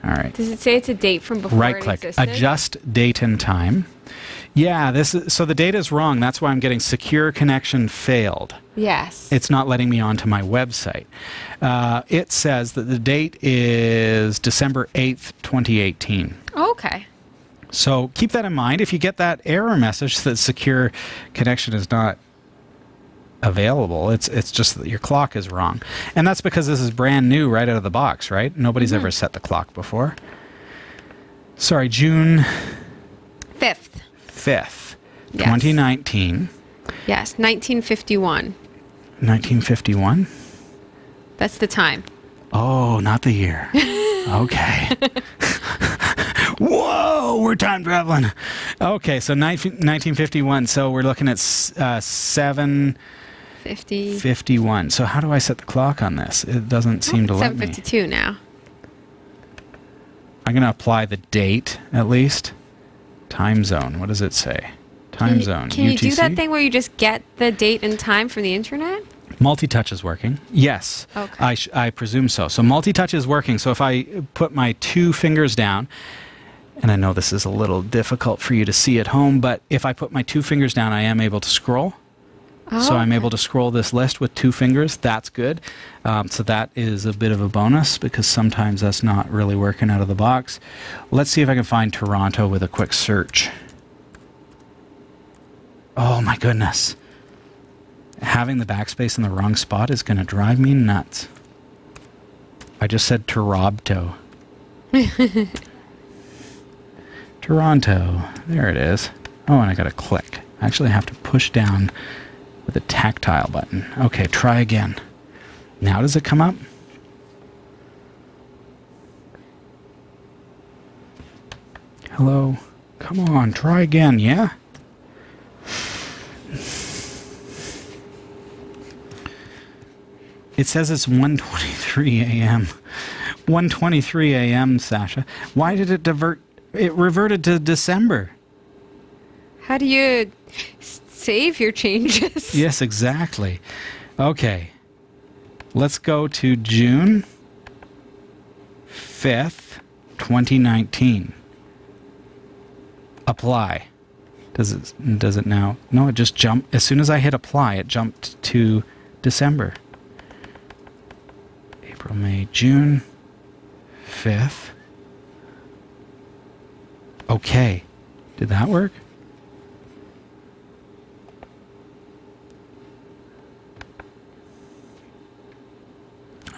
All right. Does it say it's a date from before it existed? Right-click. Adjust date and time. Yeah, this is, so the data is wrong. That's why I'm getting secure connection failed. Yes. It's not letting me onto my website. Uh, it says that the date is December eighth, twenty eighteen. Okay. So keep that in mind. If you get that error message that secure connection is not available, it's it's just that your clock is wrong. And that's because this is brand new right out of the box, right? Nobody's mm-hmm. ever set the clock before. Sorry, June fifth. fifth, yes. twenty nineteen. Yes, nineteen fifty-one. nineteen fifty-one? That's the time. Oh, not the year. Okay. Whoa, we're time traveling. Okay, so nineteen fifty-one. So we're looking at uh, seven fifty-one. So how do I set the clock on this? It doesn't seem oh, to let me. seven fifty-two now. I'm going to apply the date at least. Time zone. What does it say? Time can zone. You, can U T C? You do that thing where you just get the date and time from the internet? Multi-touch is working. Yes. Okay. I, sh I presume so. So multi-touch is working. So if I put my two fingers down, and I know this is a little difficult for you to see at home, but if I put my two fingers down, I am able to scroll. Oh, so I'm okay. able to scroll this list with two fingers. That's good. Um, so that is a bit of a bonus because sometimes that's not really working out of the box. Let's see if I can find Toronto with a quick search. Oh my goodness. Having the backspace in the wrong spot is going to drive me nuts. I just said Toronto. Toronto. There it is. Oh, and I got to click. I actually have to push down with the tactile button. Okay, try again. Now does it come up? Hello? Come on, try again, yeah? It says it's one twenty-three A M one twenty-three A M, Sasha. Why did it divert? It reverted to December. How do you save your changes? Yes, exactly. Okay. Let's go to June fifth, twenty nineteen. Apply. Does it does it now? No, it just jumped. As soon as I hit apply, it jumped to December. April, May, June fifth. Okay. Did that work?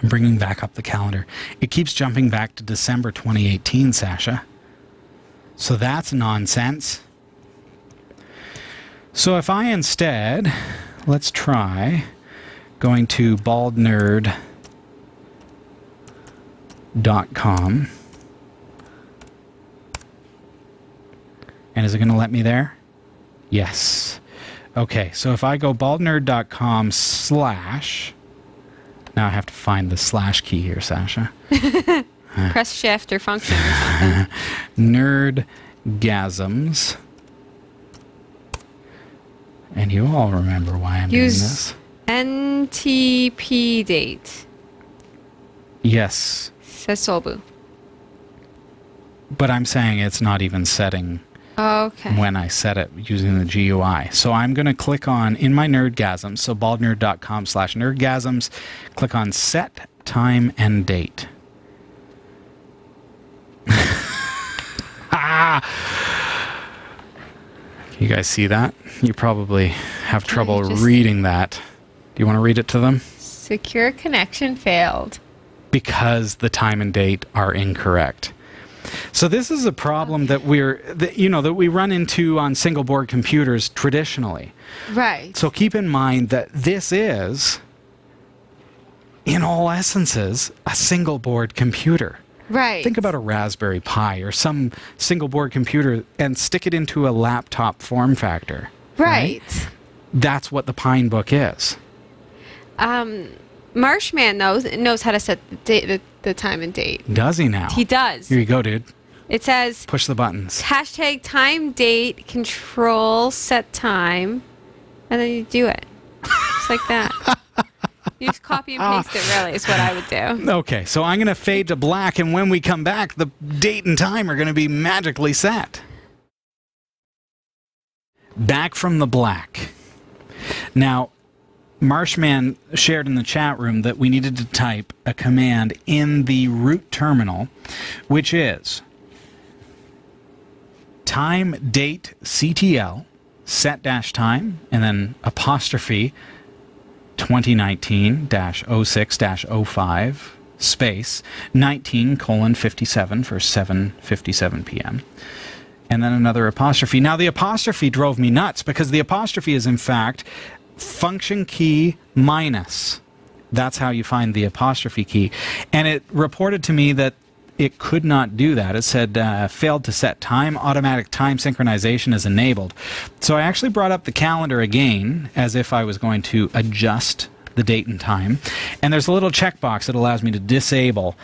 I'm bringing back up the calendar. It keeps jumping back to December twenty eighteen, Sasha. So that's nonsense. So if I instead, let's try going to bald nerd dot com. And is it going to let me there? Yes. Okay, so if I go baldnerd.com slash... Now I have to find the slash key here, Sasha. Press shift or function or something. Nerdgasms. And you all remember why I'm Use doing this. Use N T P date. Yes. Sesobu. But I'm saying it's not even setting okay. when I set it using the G U I. So I'm going to click on, in my nerdgasms, so baldnerd.com slash nerdgasms, click on set time and date. Ah! You guys see that? You probably have trouble reading that. Do you want to read it to them? Secure connection failed. Because the time and date are incorrect. So this is a problem that we're, that, you know, that we run into on single board computers traditionally. Right. So keep in mind that this is, in all essences, a single board computer. Right. Think about a Raspberry Pi or some single board computer and stick it into a laptop form factor. Right. Right? That's what the Pinebook is. Um, Marshman knows knows how to set the date. The the time and date. Does he now? He does. Here you go, dude. It says... Push the buttons. Hashtag time, date, control, set time, and then you do it. Just like that. You just copy and paste it, really, is what I would do. Okay, so I'm going to fade to black, and when we come back, the date and time are going to be magically set. Back from the black. Now... Marshman shared in the chat room that we needed to type a command in the root terminal, which is time date C T L set dash time and then apostrophe twenty nineteen oh six oh five space nineteen colon fifty-seven for seven fifty-seven p m and then another apostrophe. Now the apostrophe drove me nuts because the apostrophe is in fact function key minus. That's how you find the apostrophe key. And it reported to me that it could not do that. It said uh, failed to set time. Automatic time synchronization is enabled. So I actually brought up the calendar again as if I was going to adjust the date and time. And there's a little checkbox that allows me to disable.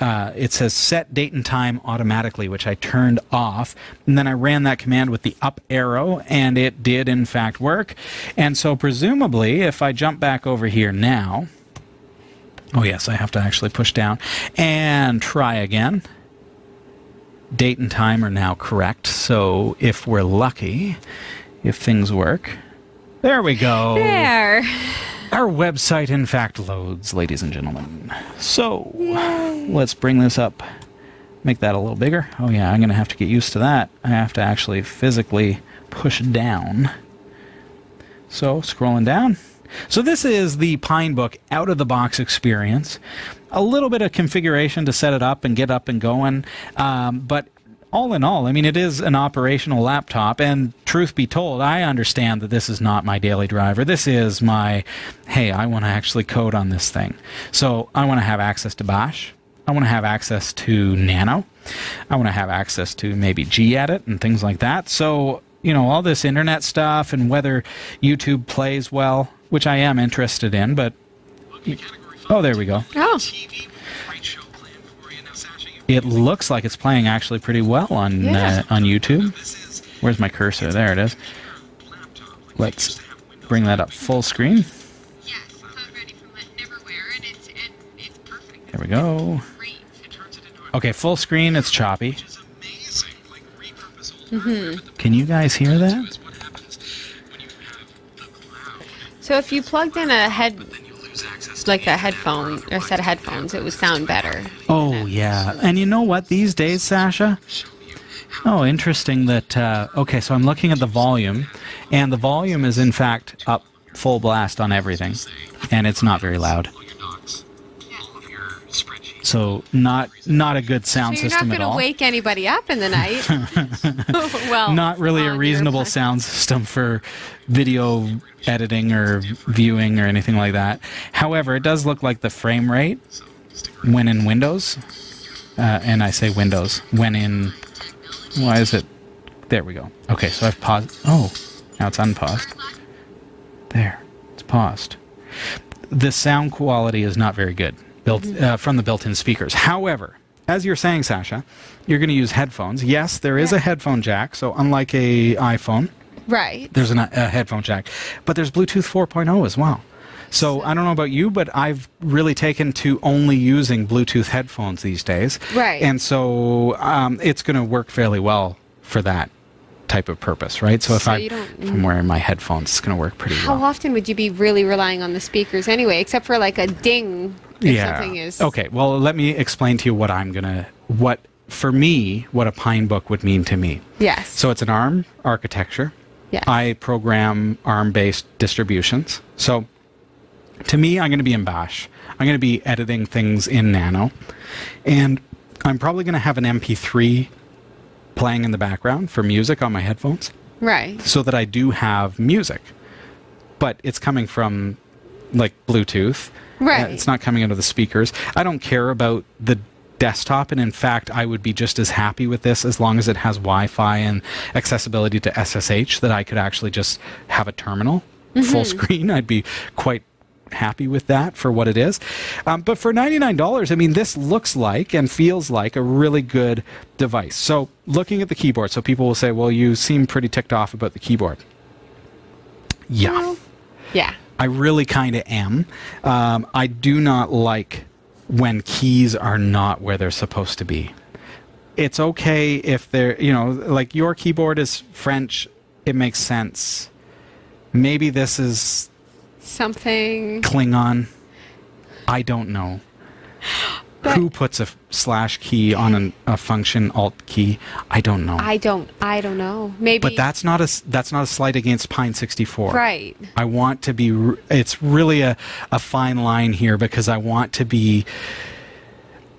Uh, it says set date and time automatically, which I turned off. And then I ran that command with the up arrow, and it did, in fact, work. And so presumably, if I jump back over here now, oh, yes, I have to actually push down and try again. Date and time are now correct. So if we're lucky, if things work, there we go. There. Our website, in fact, loads, ladies and gentlemen. So, yay. Let's bring this up. Make that a little bigger. Oh, yeah, I'm going to have to get used to that. I have to actually physically push down. So, scrolling down. So this is the Pinebook out-of-the-box experience. A little bit of configuration to set it up and get up and going, um, but... all in all, I mean, it is an operational laptop, and truth be told, I understand that this is not my daily driver. This is my, hey, I want to actually code on this thing. So I want to have access to Bash. I want to have access to Nano. I want to have access to maybe gedit and things like that. So, you know, all this internet stuff and whether YouTube plays well, which I am interested in, but... Oh, there we go. Oh. It looks like it's playing actually pretty well on yeah. uh, on YouTube. Where's my cursor? There it is. Let's bring that up full screen. There we go. Okay, full screen. It's choppy. Mm-hmm. Can you guys hear that? So if you plugged in a head. Like a headphone or a set of headphones, it would sound better. Oh yeah, and you know what? These days, Sasha. Oh, interesting that. Uh, okay, so I'm looking at the volume, and the volume is in fact up full blast on everything, and it's not very loud. So not not a good sound so system at all. You're not going to wake anybody up in the night. Well, not really a reasonable sound system for video editing or viewing or anything like that. However, it does look like the frame rate when in Windows, uh, and I say Windows when in. Why is it? There we go. Okay, so I've paused. Oh, now it's unpaused. There, it's paused. The sound quality is not very good built uh, from the built-in speakers. However, as you're saying, Sasha, you're going to use headphones. Yes, there is yeah. a headphone jack, so unlike a iPhone, right? There's an, a headphone jack, but there's Bluetooth four point oh as well. So, so I don't know about you, but I've really taken to only using Bluetooth headphones these days. Right. And so um, it's going to work fairly well for that type of purpose, right? So if, so I, if I'm wearing my headphones, it's going to work pretty how well. How often would you be really relying on the speakers anyway, except for like a ding if yeah. something is... Okay, well, let me explain to you what I'm going to... What, for me, what a Pinebook would mean to me. Yes. So it's an ARM architecture. Yes. I program ARM-based distributions. So to me, I'm going to be in Bash. I'm going to be editing things in Nano. And I'm probably going to have an M P three playing in the background for music on my headphones. Right. So that I do have music. But it's coming from, like, Bluetooth. Right. Uh, it's not coming out of the speakers. I don't care about the desktop, and in fact, I would be just as happy with this as long as it has Wi-Fi and accessibility to S S H that I could actually just have a terminal mm-hmm. full screen. I'd be quite happy with that for what it is. Um, but for ninety-nine dollars, I mean, this looks like and feels like a really good device. So looking at the keyboard, so people will say, well, you seem pretty ticked off about the keyboard. Yeah. Well, yeah. I really kind of am. Um, I do not like when keys are not where they're supposed to be. It's okay if they're, you know, like your keyboard is French. It makes sense. Maybe this is something Klingon. I don't know. But who puts a slash key on an, a function alt key? I don't know. I don't. I don't know. Maybe. But that's not a that's not a slight against Pine sixty-four. Right. I want to be. It's really a a fine line here because I want to be.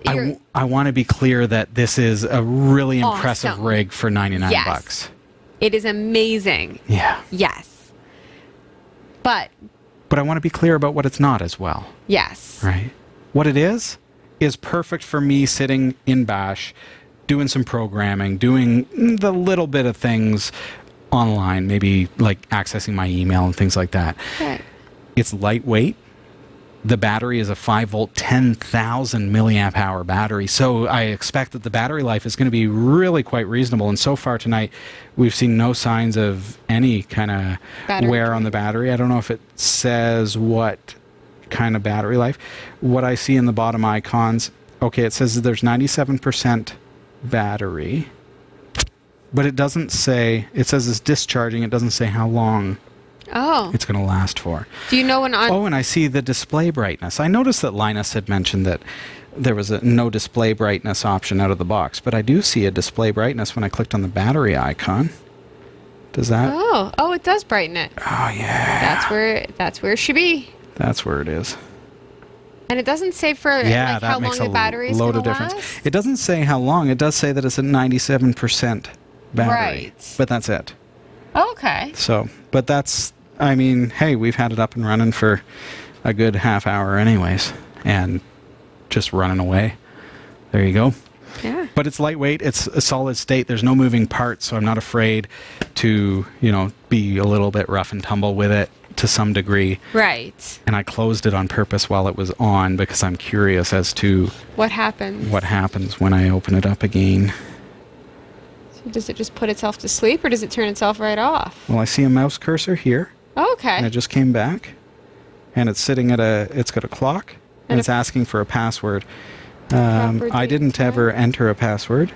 You're, I w I want to be clear that this is a really awesome. impressive rig for ninety-nine yes. bucks. It is amazing. Yeah. Yes. But. But I want to be clear about what it's not as well. Yes. Right. What it is. is perfect for me sitting in Bash, doing some programming, doing the little bit of things online, maybe like accessing my email and things like that. Right. It's lightweight. The battery is a five volt, ten thousand milliamp hour battery. So I expect that the battery life is going to be really quite reasonable. And so far tonight, we've seen no signs of any kind of wear on the battery. I don't know if it says what kind of battery life. What I see in the bottom icons, okay, it says that there's ninety-seven percent battery, but it doesn't say, it says it's discharging, it doesn't say how long oh. it's going to last for. Do you know when on... Oh, and I see the display brightness. I noticed that Linus had mentioned that there was a no display brightness option out of the box, but I do see a display brightness when I clicked on the battery icon. Does that... Oh, oh, it does brighten it. Oh, yeah. That's where, that's where it should be. That's where it is. And it doesn't say for yeah, like how long the battery is going to last? It doesn't say how long. It does say that it's a ninety-seven percent battery. Right. But that's it. Okay. So, but that's, I mean, hey, we've had it up and running for a good half hour anyways. And just running away. There you go. Yeah. But it's lightweight. It's a solid state. There's no moving parts, so I'm not afraid to, you know, be a little bit rough and tumble with it. To some degree. Right. And I closed it on purpose while it was on because I'm curious as to what happens. What happens when I open it up again. So does it just put itself to sleep or does it turn itself right off? Well, I see a mouse cursor here. Oh, okay. And it just came back. And it's sitting at a it's got a clock and, and it's asking for a password. Um, I didn't ever enter a password.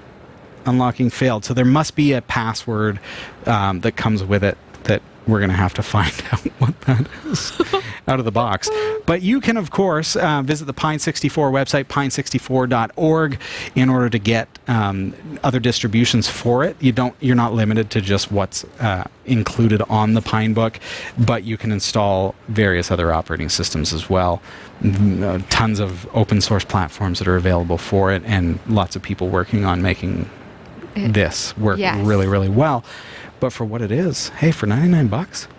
Unlocking failed. So there must be a password um, that comes with it that we're going to have to find out what that is out of the box. But you can, of course, uh, visit the Pine sixty-four website, pine sixty-four dot org, in order to get um, other distributions for it. You don't, you're not limited to just what's uh, included on the Pinebook, but you can install various other operating systems as well. Uh, tons of open source platforms that are available for it, and lots of people working on making this work yes. really, really well. But for what it is, hey, for ninety-nine bucks,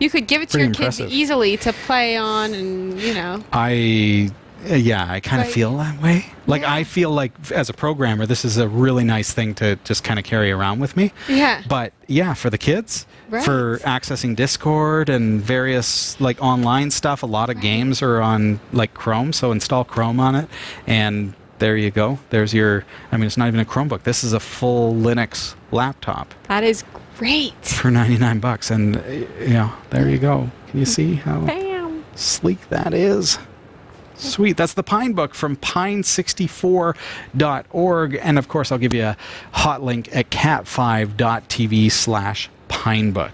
you could give it to your kids easily to play on, and you know. I Uh, yeah, I kind of right. feel that way. Like, yeah. I feel like, as a programmer, this is a really nice thing to just kind of carry around with me. Yeah. But, yeah, for the kids, right. for accessing Discord and various, like, online stuff, a lot of right. games are on, like, Chrome, so install Chrome on it, and there you go. There's your, I mean, it's not even a Chromebook. This is a full Linux laptop. That is great. For ninety-nine bucks, and, you know, there you go. Can you see how Bam. sleek that is? Sweet. That's the Pinebook from pine sixty-four dot org. And, of course, I'll give you a hot link at cat five dot t v slash pinebook.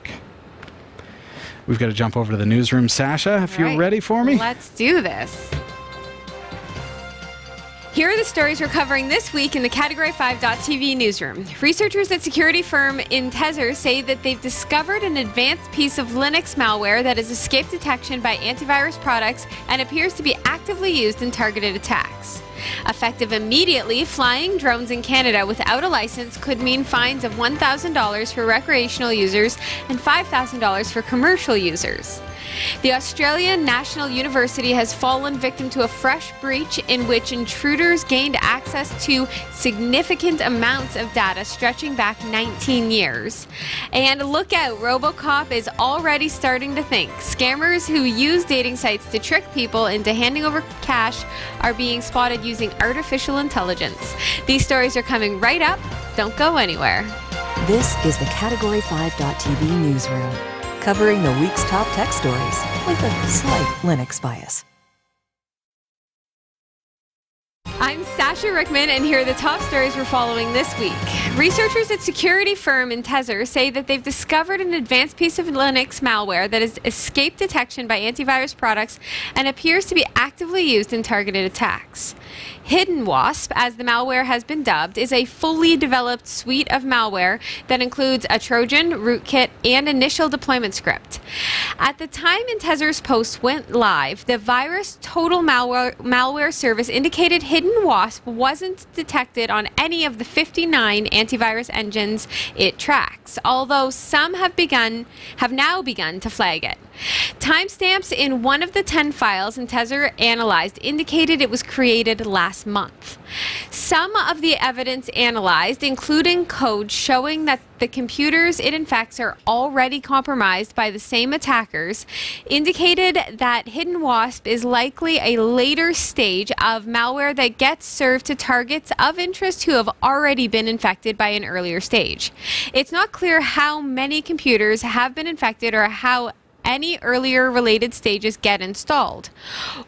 We've got to jump over to the newsroom. Sasha, if All right. you're ready for me. Let's do this. Here are the stories we're covering this week in the Category five dot t v newsroom. Researchers at security firm Intezer say that they've discovered an advanced piece of Linux malware that has escaped detection by antivirus products and appears to be actively used in targeted attacks. Effective immediately, flying drones in Canada without a license could mean fines of one thousand dollars for recreational users and five thousand dollars for commercial users. The Australian National University has fallen victim to a fresh breach in which intruders gained access to significant amounts of data stretching back nineteen years. And look out, RoboCop is already starting to think. Scammers who use dating sites to trick people into handing over cash are being spotted using artificial intelligence. These stories are coming right up. Don't go anywhere. This is the Category five dot t v newsroom, covering the week's top tech stories with a slight Linux bias. I'm Sasha Rickman, and here are the top stories we're following this week. Researchers at security firm Intezer say that they've discovered an advanced piece of Linux malware that has escaped detection by antivirus products and appears to be actively used in targeted attacks. Hidden Wasp, as the malware has been dubbed, is a fully developed suite of malware that includes a Trojan, rootkit, and initial deployment script. At the time Intezer's post went live, the VirusTotal malware, malware service indicated Hidden Wasp wasn't detected on any of the fifty-nine antivirus engines it tracks, although some have begun, have now begun to flag it. Timestamps in one of the ten files Intezer analyzed indicated it was created last month. Some of the evidence analyzed, including code showing that the computers it infects are already compromised by the same attackers, indicated that Hidden Wasp is likely a later stage of malware that gets served to targets of interest who have already been infected by an earlier stage. It's not clear how many computers have been infected or how any earlier related stages get installed.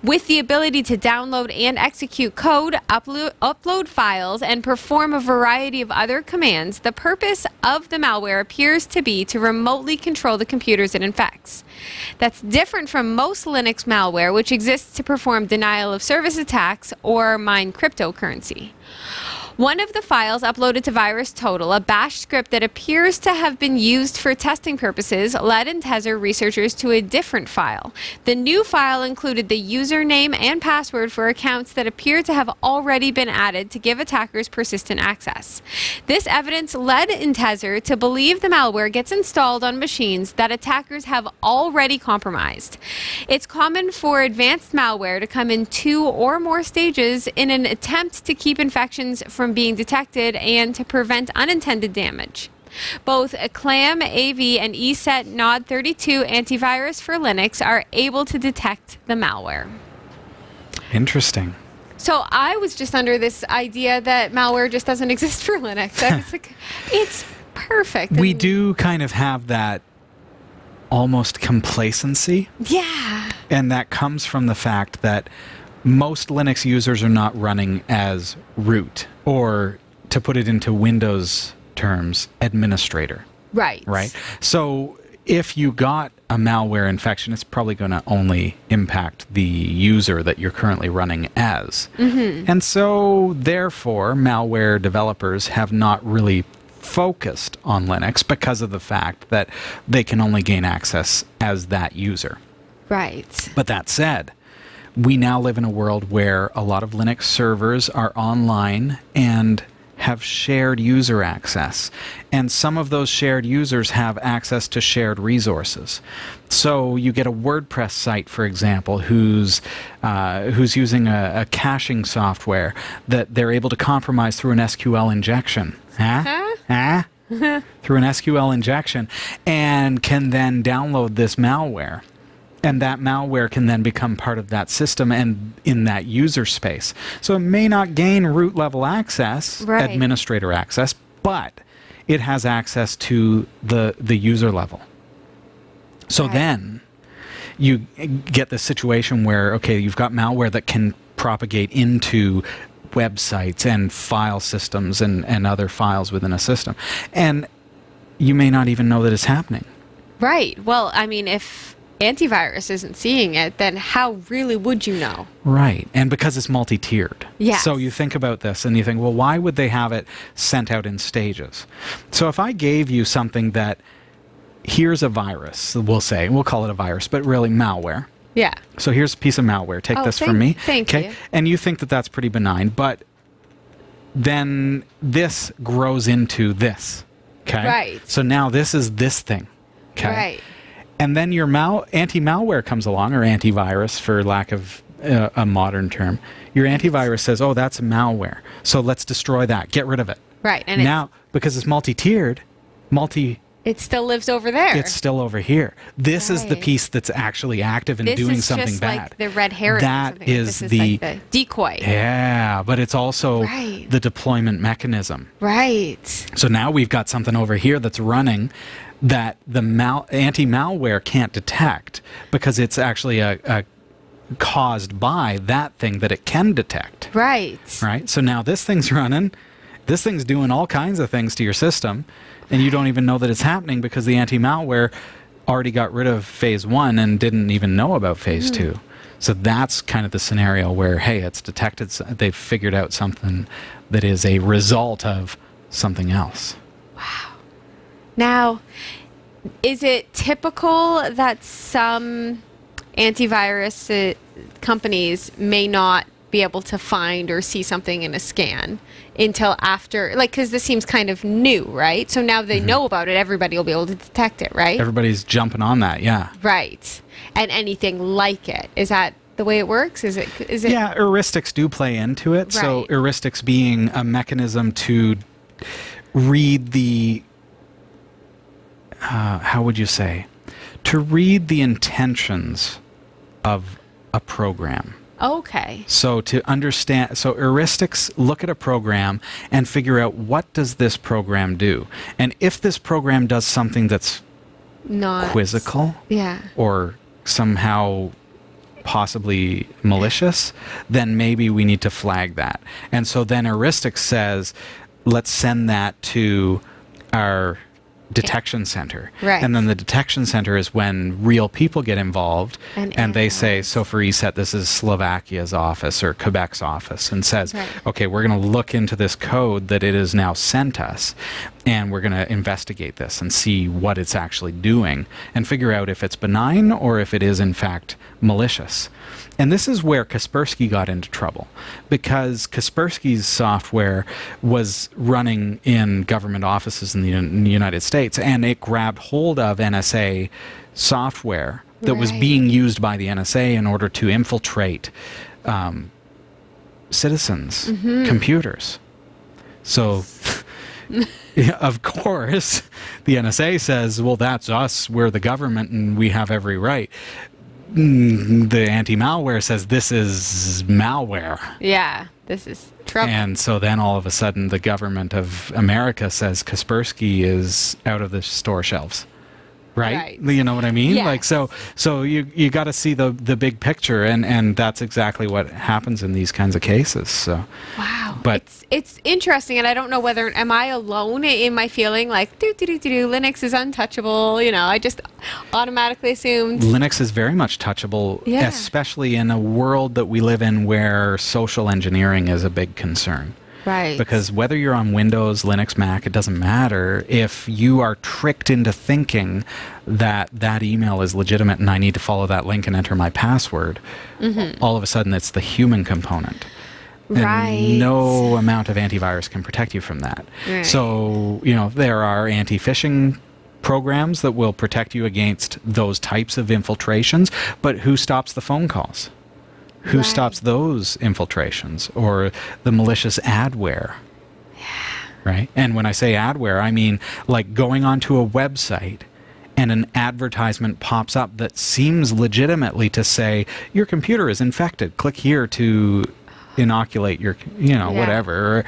With the ability to download and execute code, uplo upload files, and perform a variety of other commands, the purpose of the malware appears to be to remotely control the computers it infects. That's different from most Linux malware, which exists to perform denial of service attacks or mine cryptocurrency. One of the files uploaded to VirusTotal, a bash script that appears to have been used for testing purposes, led Intezer researchers to a different file. The new file included the username and password for accounts that appear to have already been added to give attackers persistent access. This evidence led Intezer to believe the malware gets installed on machines that attackers have already compromised. It's common for advanced malware to come in two or more stages in an attempt to keep infections from from being detected and to prevent unintended damage. Both Clam A V and E set Nod thirty-two antivirus for Linux are able to detect the malware. Interesting. So I was just under this idea that malware just doesn't exist for Linux. I was like, it's perfect. We and do kind of have that almost complacency. Yeah. And that comes from the fact that most Linux users are not running as root, or to put it into Windows terms, administrator. Right. Right. So if you got a malware infection, it's probably going to only impact the user that you're currently running as. Mm-hmm. And so, therefore, malware developers have not really focused on Linux because of the fact that they can only gain access as that user. Right. But that said, we now live in a world where a lot of Linux servers are online and have shared user access, and some of those shared users have access to shared resources. So you get a WordPress site, for example, who's uh, who's using a, a caching software that they're able to compromise through an S Q L injection. Huh? Huh? Huh? Through an S Q L injection, and can then download this malware. And that malware can then become part of that system and in that user space. So it may not gain root level access, right. administrator access, but it has access to the, the user level. So right. then you get this situation where, okay, you've got malware that can propagate into websites and file systems and, and other files within a system. And you may not even know that it's happening. Right. Well, I mean, if antivirus isn't seeing it, then how really would you know? Right. And because it's multi-tiered. Yes. So you think about this and you think, well, why would they have it sent out in stages? So if I gave you something that, here's a virus, we'll say, we'll call it a virus, but really malware. Yeah. So here's a piece of malware. Take oh, this thank, from me. Thank okay? you. And you think that that's pretty benign, but then this grows into this. Okay. Right. So now this is this thing. Okay. Right. And then your mal anti-malware comes along, or antivirus, for lack of uh, a modern term. Your antivirus says, "Oh, that's malware. So let's destroy that. Get rid of it." Right. And now, it's because it's multi-tiered, multi. It still lives over there. It's still over here. This right. is the piece that's actually active and this doing is something just bad. Like the red herring. That is, this is the, like the decoy. Yeah, but it's also right. the deployment mechanism. Right. So now we've got something over here that's running that the mal anti-malware can't detect because it's actually a, a caused by that thing that it can detect. Right. Right. So now this thing's running. This thing's doing all kinds of things to your system, and you don't even know that it's happening because the anti-malware already got rid of phase one and didn't even know about phase mm. two. So that's kind of the scenario where, hey, it's detected, they've figured out something that is a result of something else. Wow. Now, is it typical that some antivirus uh, companies may not be able to find or see something in a scan until after, like, because this seems kind of new, right? So now they mm-hmm. know about it, everybody will be able to detect it, right? Everybody's jumping on that, yeah. Right. And anything like it. Is that the way it works? Is it? Is it? Yeah, heuristics do play into it. Right. So heuristics being a mechanism to read the, uh, how would you say, to read the intentions of a program. Okay. So to understand, so heuristics look at a program and figure out what does this program do, and if this program does something that's not quizzical, yeah, or somehow possibly malicious, then maybe we need to flag that. And so then heuristics says, let's send that to our detection center. Right. And then the detection center is when real people get involved and, and they say, so for ESET, this is Slovakia's office or Quebec's office, and says, right. okay, we're going to look into this code that it has now sent us, and we're going to investigate this and see what it's actually doing and figure out if it's benign or if it is in fact malicious. And this is where Kaspersky got into trouble, because Kaspersky's software was running in government offices in the, in the United States, and it grabbed hold of N S A software that right. was being used by the N S A in order to infiltrate um, citizens' mm-hmm. computers. So, of course, the N S A says, well, that's us, we're the government, and we have every right. The anti-malware says this is malware. Yeah, this is trouble. And so then all of a sudden the government of America says Kaspersky is out of the store shelves. Right? right. You know what I mean? Yes. Like so so you you got to see the the big picture, and and that's exactly what happens in these kinds of cases. So wow. But it's it's interesting, and I don't know whether am I alone in my feeling like do do do do do Linux is untouchable, you know. I just automatically assumed Linux is very much touchable, yeah. especially in a world that we live in where social engineering is a big concern. Right. Because whether you're on Windows, Linux, Mac, it doesn't matter. If you are tricked into thinking that that email is legitimate and I need to follow that link and enter my password, mm-hmm. all of a sudden it's the human component Right. And no amount of antivirus can protect you from that. Right. So, you know, there are anti-phishing programs that will protect you against those types of infiltrations, but who stops the phone calls? Who right. stops those infiltrations or the malicious adware? Yeah. Right? And when I say adware, I mean like going onto a website and an advertisement pops up that seems legitimately to say, your computer is infected. Click here to inoculate your, you know, yeah. whatever. Or,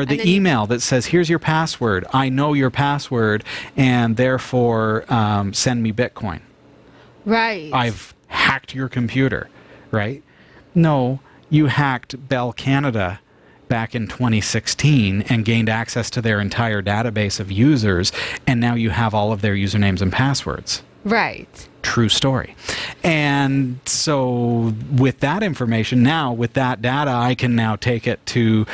or the email that says, here's your password. I know your password, and therefore um, send me Bitcoin. Right. I've hacked your computer, right? No, you hacked Bell Canada back in twenty sixteen and gained access to their entire database of users, and now you have all of their usernames and passwords. Right. True story. And so with that information now, with that data, I can now take it to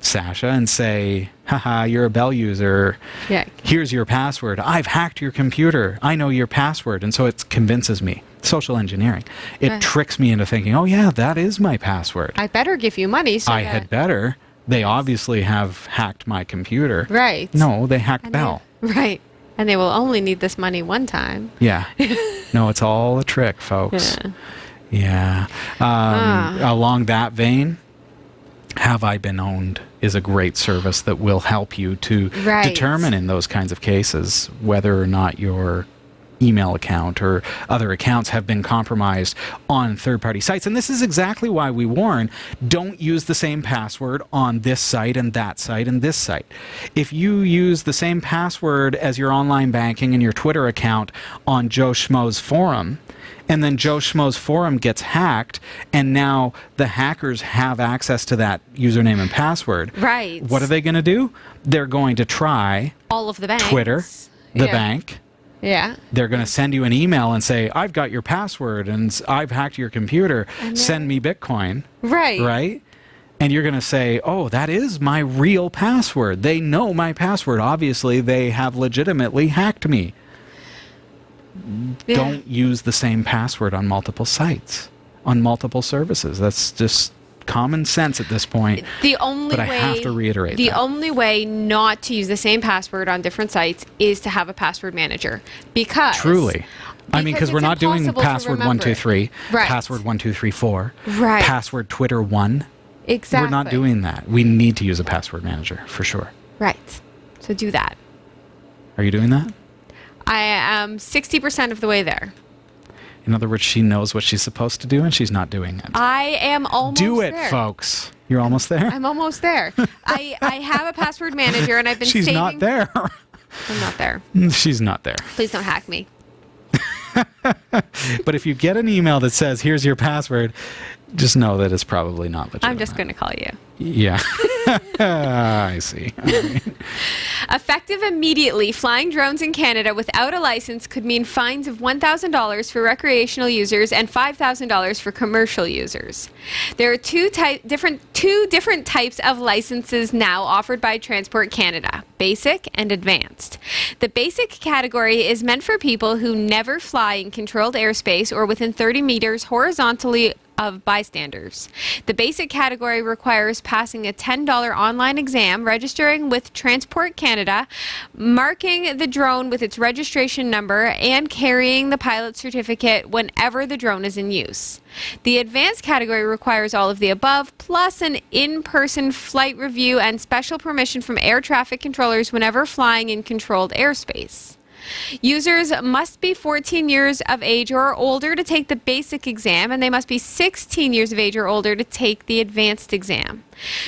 Sasha and say, haha, you're a Bell user. Yeah. Here's your password. I've hacked your computer. I know your password. And so it convinces me. Social engineering. It right. tricks me into thinking, oh yeah, that is my password. I better give you money. So I that... had better. They yes. obviously have hacked my computer. Right. No, they hacked and Bell. They... Right. And they will only need this money one time. Yeah. No, it's all a trick, folks. Yeah. yeah. Um, ah. Along that vein, Have I Been Owned is a great service that will help you to right. determine in those kinds of cases whether or not your email account or other accounts have been compromised on third-party sites. And this is exactly why we warn, don't use the same password on this site and that site and this site. If you use the same password as your online banking and your Twitter account on Joe Schmo's forum, and then Joe Schmo's forum gets hacked, and now the hackers have access to that username and password. Right. What are they going to do? They're going to try all of the banks. Twitter, the yeah. bank, Yeah. They're going to send you an email and say, I've got your password and I've hacked your computer. Then, send me Bitcoin. Right. Right? And you're going to say, oh, that is my real password. They know my password. Obviously, they have legitimately hacked me. Yeah. Don't use the same password on multiple sites, on multiple services. That's just common sense at this point. The only but way, I have to reiterate the that. only way not to use the same password on different sites is to have a password manager, because truly because I mean because we're not doing password one two three right. password one two three four right. password Twitter one. Exactly. We're not doing that. We need to use a password manager for sure. Right. So do that. Are you doing that? I am sixty percent of the way there. In other words, she knows what she's supposed to do, and she's not doing it. I am almost there. Do it, there. folks. You're almost there? I'm almost there. I, I have a password manager, and I've been she's saving... She's not there. I'm not there. She's not there. Please don't hack me. But if you get an email that says, here's your password, just know that it's probably not legitimate. I'm just going to call you. Yeah. I see. I mean. Effective immediately, flying drones in Canada without a license could mean fines of one thousand dollars for recreational users and five thousand dollars for commercial users. There are two, ty different, two different types of licenses now offered by Transport Canada, basic and advanced. The basic category is meant for people who never fly in controlled airspace or within thirty meters horizontally of bystanders. The basic category requires passing a ten dollar online exam, registering with Transport Canada, marking the drone with its registration number, and carrying the pilot certificate whenever the drone is in use. The advanced category requires all of the above, plus an in-person flight review and special permission from air traffic controllers whenever flying in controlled airspace. Users must be fourteen years of age or older to take the basic exam, and they must be sixteen years of age or older to take the advanced exam.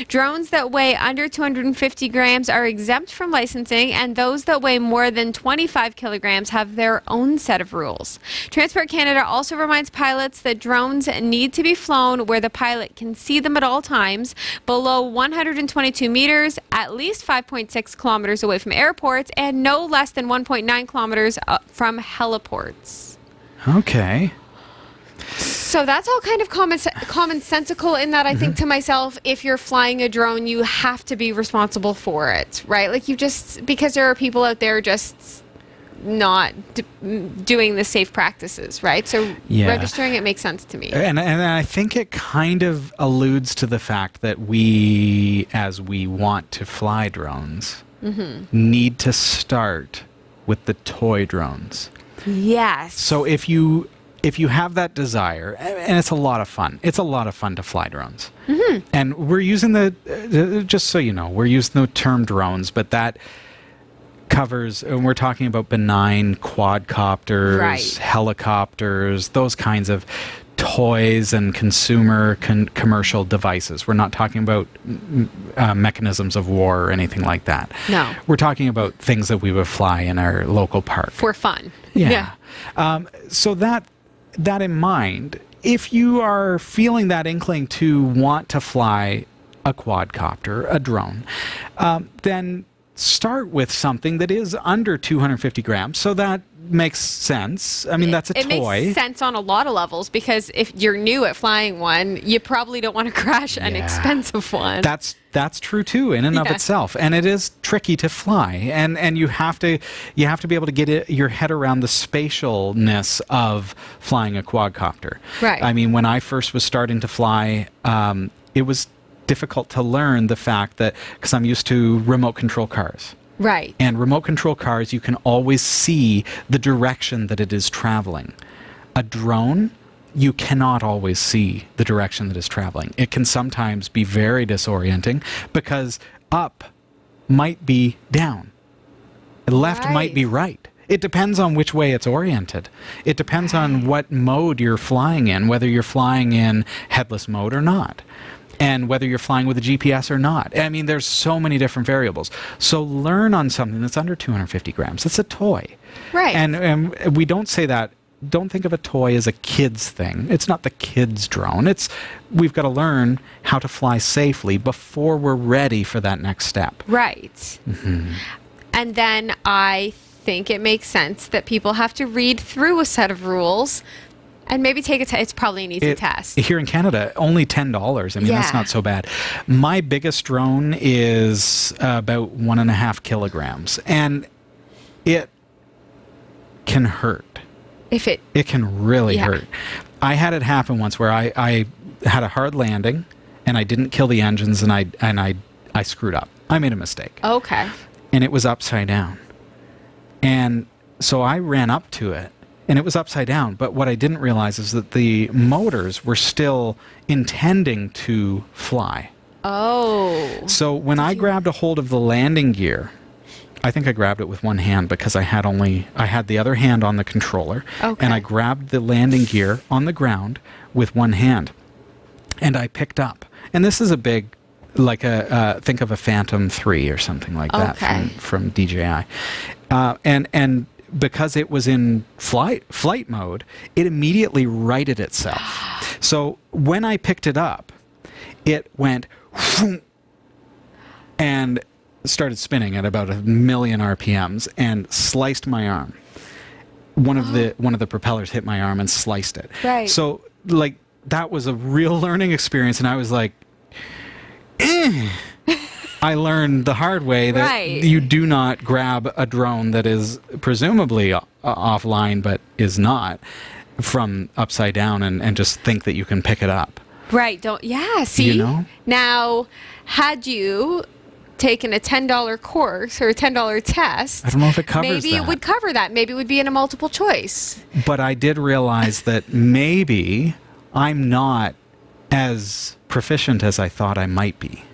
Drones that weigh under two hundred fifty grams are exempt from licensing, and those that weigh more than twenty-five kilograms have their own set of rules. Transport Canada also reminds pilots that drones need to be flown where the pilot can see them at all times, below one hundred twenty-two meters, at least five point six kilometers away from airports, and no less than one point nine kilometers from heliports. Okay. So that's all kind of common commonsensical in that I mm-hmm. think to myself, if you're flying a drone, you have to be responsible for it, right? Like you just, because there are people out there just not d doing the safe practices, right? So yeah. registering it makes sense to me. And, and I think it kind of alludes to the fact that we, as we want to fly drones, mm-hmm. need to start with the toy drones. Yes. So if you if you have that desire, and it's a lot of fun. It's a lot of fun to fly drones. Mm-hmm. And we're using the, just so you know, we're using the term drones, but that covers, and we're talking about benign quadcopters, right. helicopters, those kinds of toys and consumer con commercial devices. We're not talking about uh, mechanisms of war or anything like that. No. We're talking about things that we would fly in our local park. For fun. Yeah. yeah. Um, so that... that in mind, if you are feeling that inkling to want to fly a quadcopter, a drone, um, then start with something that is under two hundred fifty grams. So that makes sense. I mean, that's a it toy. It makes sense on a lot of levels, because if you're new at flying one, you probably don't want to crash an yeah. expensive one. That's that's true too, in and yeah. of itself. And it is tricky to fly, and and you have to you have to be able to get it, your head around the spatialness of flying a quadcopter. Right. I mean, when I first was starting to fly, um, it was difficult to learn the fact that, because I'm used to remote control cars. Right. And remote control cars, you can always see the direction that it is traveling. A drone, you cannot always see the direction that it's traveling. It can sometimes be very disorienting, because up might be down. Left right. might be right. It depends on which way it's oriented. It depends right. on what mode you're flying in, whether you're flying in headless mode or not. And whether you're flying with a G P S or not. I mean, there's so many different variables. So learn on something that's under two hundred fifty grams. It's a toy. Right. And, and we don't say that. Don't think of a toy as a kid's thing. It's not the kid's drone. It's, we've got to learn how to fly safely before we're ready for that next step. Right. Mm-hmm. And then I think it makes sense that people have to read through a set of rules. And maybe take a test. It's probably an easy it, test. Here in Canada, only ten dollars. I mean, yeah. that's not so bad. My biggest drone is uh, about one and a half kilograms. And it can hurt. If it... It can really yeah. hurt. I had it happen once where I, I had a hard landing, and I didn't kill the engines, and I, and I, I screwed up. I made a mistake. Okay. And it was upside down. And so I ran up to it. And it was upside down, but what I didn't realize is that the motors were still intending to fly. Oh. So when I grabbed a hold of the landing gear, I think I grabbed it with one hand, because I had only, I had the other hand on the controller, okay. and I grabbed the landing gear on the ground with one hand, and I picked up. And this is a big, like a, uh, think of a Phantom three or something like okay. that from, from D J I. Uh, and, and, because it was in flight flight mode, it immediately righted itself. So when I picked it up, it went and started spinning at about a million R P Ms and sliced my arm. One of the one of the propellers hit my arm and sliced it. Right. So like that was a real learning experience, and I was like, eh. I learned the hard way that right. you do not grab a drone that is presumably offline but is not, from upside down, and, and just think that you can pick it up. Right. Don't. Yeah. See, you know? Now, had you taken a ten dollar course or a ten dollar test, I don't know if it covers maybe that. It would cover that. Maybe it would be in a multiple choice. But I did realize that maybe I'm not as proficient as I thought I might be.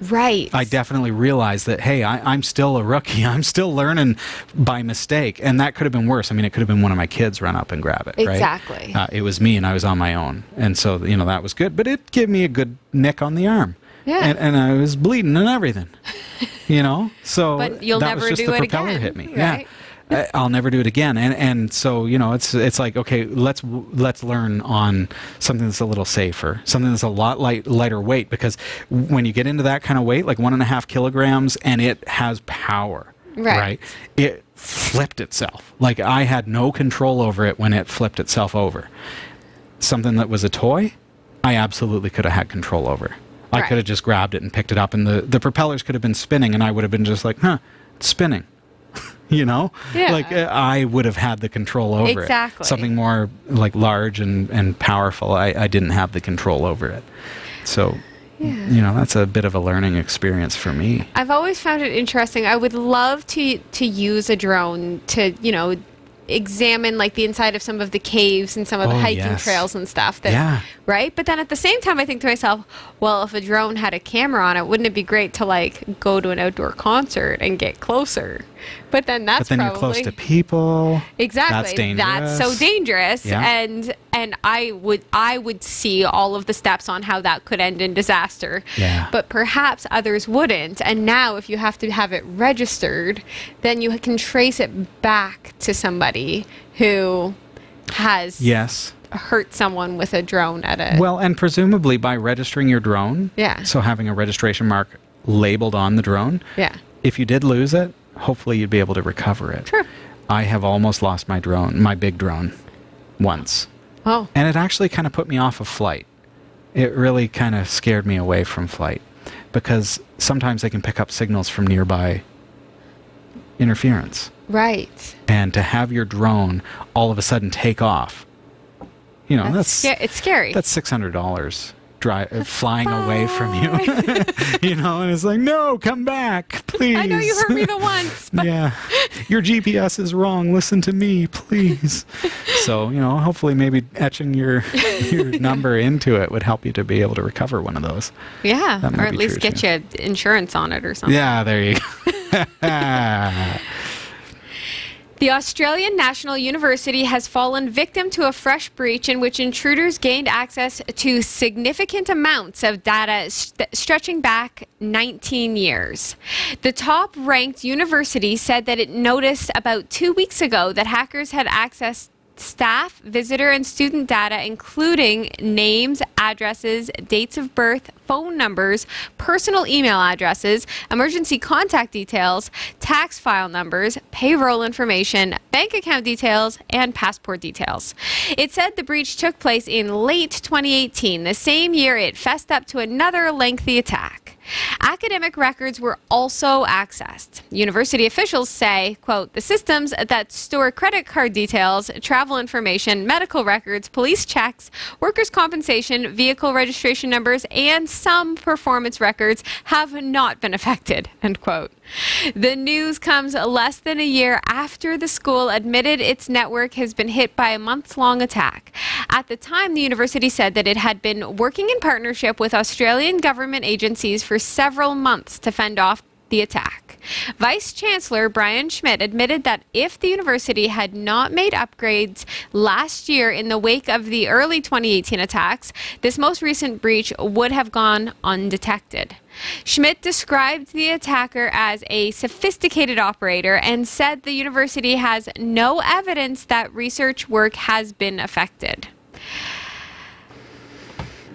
Right. I definitely realized that, hey, I, I'm still a rookie. I'm still learning by mistake. And that could have been worse. I mean, it could have been one of my kids run up and grab it, exactly. right? Exactly. Uh, it was me, and I was on my own. And so, you know, that was good. But it gave me a good nick on the arm. Yeah. And, and I was bleeding and everything, you know? So but you'll that never was just do the it propeller again, hit me. Right? Yeah. I'll never do it again. And, and so, you know, it's, it's like, okay, let's, let's learn on something that's a little safer, something that's a lot light, lighter weight, because when you get into that kind of weight, like one and a half kilograms, and it has power, right? right? It flipped itself. Like I had no control over it when it flipped itself over. Something that was a toy, I absolutely could have had control over. I right. could have just grabbed it and picked it up, and the, the propellers could have been spinning, and I would have been just like, huh, it's spinning. you know? Yeah. Like, I would have had the control over exactly. it. Exactly. Something more, like, large and, and powerful. I, I didn't have the control over it. So... Yeah. You know, that's a bit of a learning experience for me. I've always found it interesting. I would love to to use a drone to, you know, examine like the inside of some of the caves and some of oh, the hiking yes. trails and stuff. That, yeah. Right? But then at the same time, I think to myself, well, if a drone had a camera on it, wouldn't it be great to like go to an outdoor concert and get closer? But then that's but then probably... you're close to people. Exactly. That's dangerous. That's so dangerous. Yeah. And and I would I would see all of the steps on how that could end in disaster. Yeah. But perhaps others wouldn't. And now if you have to have it registered, then you can trace it back to somebody who has yes. hurt someone with a drone at a... Well, and presumably by registering your drone, yeah. so having a registration mark labeled on the drone, yeah. if you did lose it, hopefully you'd be able to recover it. Sure. I have almost lost my drone, my big drone, once. Oh. And it actually kind of put me off of flight. It really kind of scared me away from flight because sometimes they can pick up signals from nearby interference. Right. And to have your drone all of a sudden take off, you know, that's... that's it's scary. That's six hundred dollars. Dry, flying Bye. away from you, you know, and it's like, no, come back, please. I know you hurt me the once, but yeah, your G P S is wrong. Listen to me, please. So, you know, hopefully, maybe etching your your number into it would help you to be able to recover one of those. Yeah, or at least get you insurance on it or something. Yeah, there you go. The Australian National University has fallen victim to a fresh breach in which intruders gained access to significant amounts of data st- stretching back nineteen years. The top-ranked university said that it noticed about two weeks ago that hackers had accessed staff, visitor, and student data, including names, addresses, dates of birth, phone numbers, personal email addresses, emergency contact details, tax file numbers, payroll information, bank account details, and passport details. It said the breach took place in late twenty eighteen, the same year it fessed up to another lengthy attack. Academic records were also accessed. University officials say, quote, the systems that store credit card details, travel information, medical records, police checks, workers' compensation, vehicle registration numbers, and some performance records have not been affected, end quote. The news comes less than a year after the school admitted its network has been hit by a month-long attack. At the time, the university said that it had been working in partnership with Australian government agencies for several months to fend off the attack. Vice Chancellor Brian Schmidt admitted that if the university had not made upgrades last year in the wake of the early twenty eighteen attacks, this most recent breach would have gone undetected. Schmidt described the attacker as a sophisticated operator and said the university has no evidence that research work has been affected.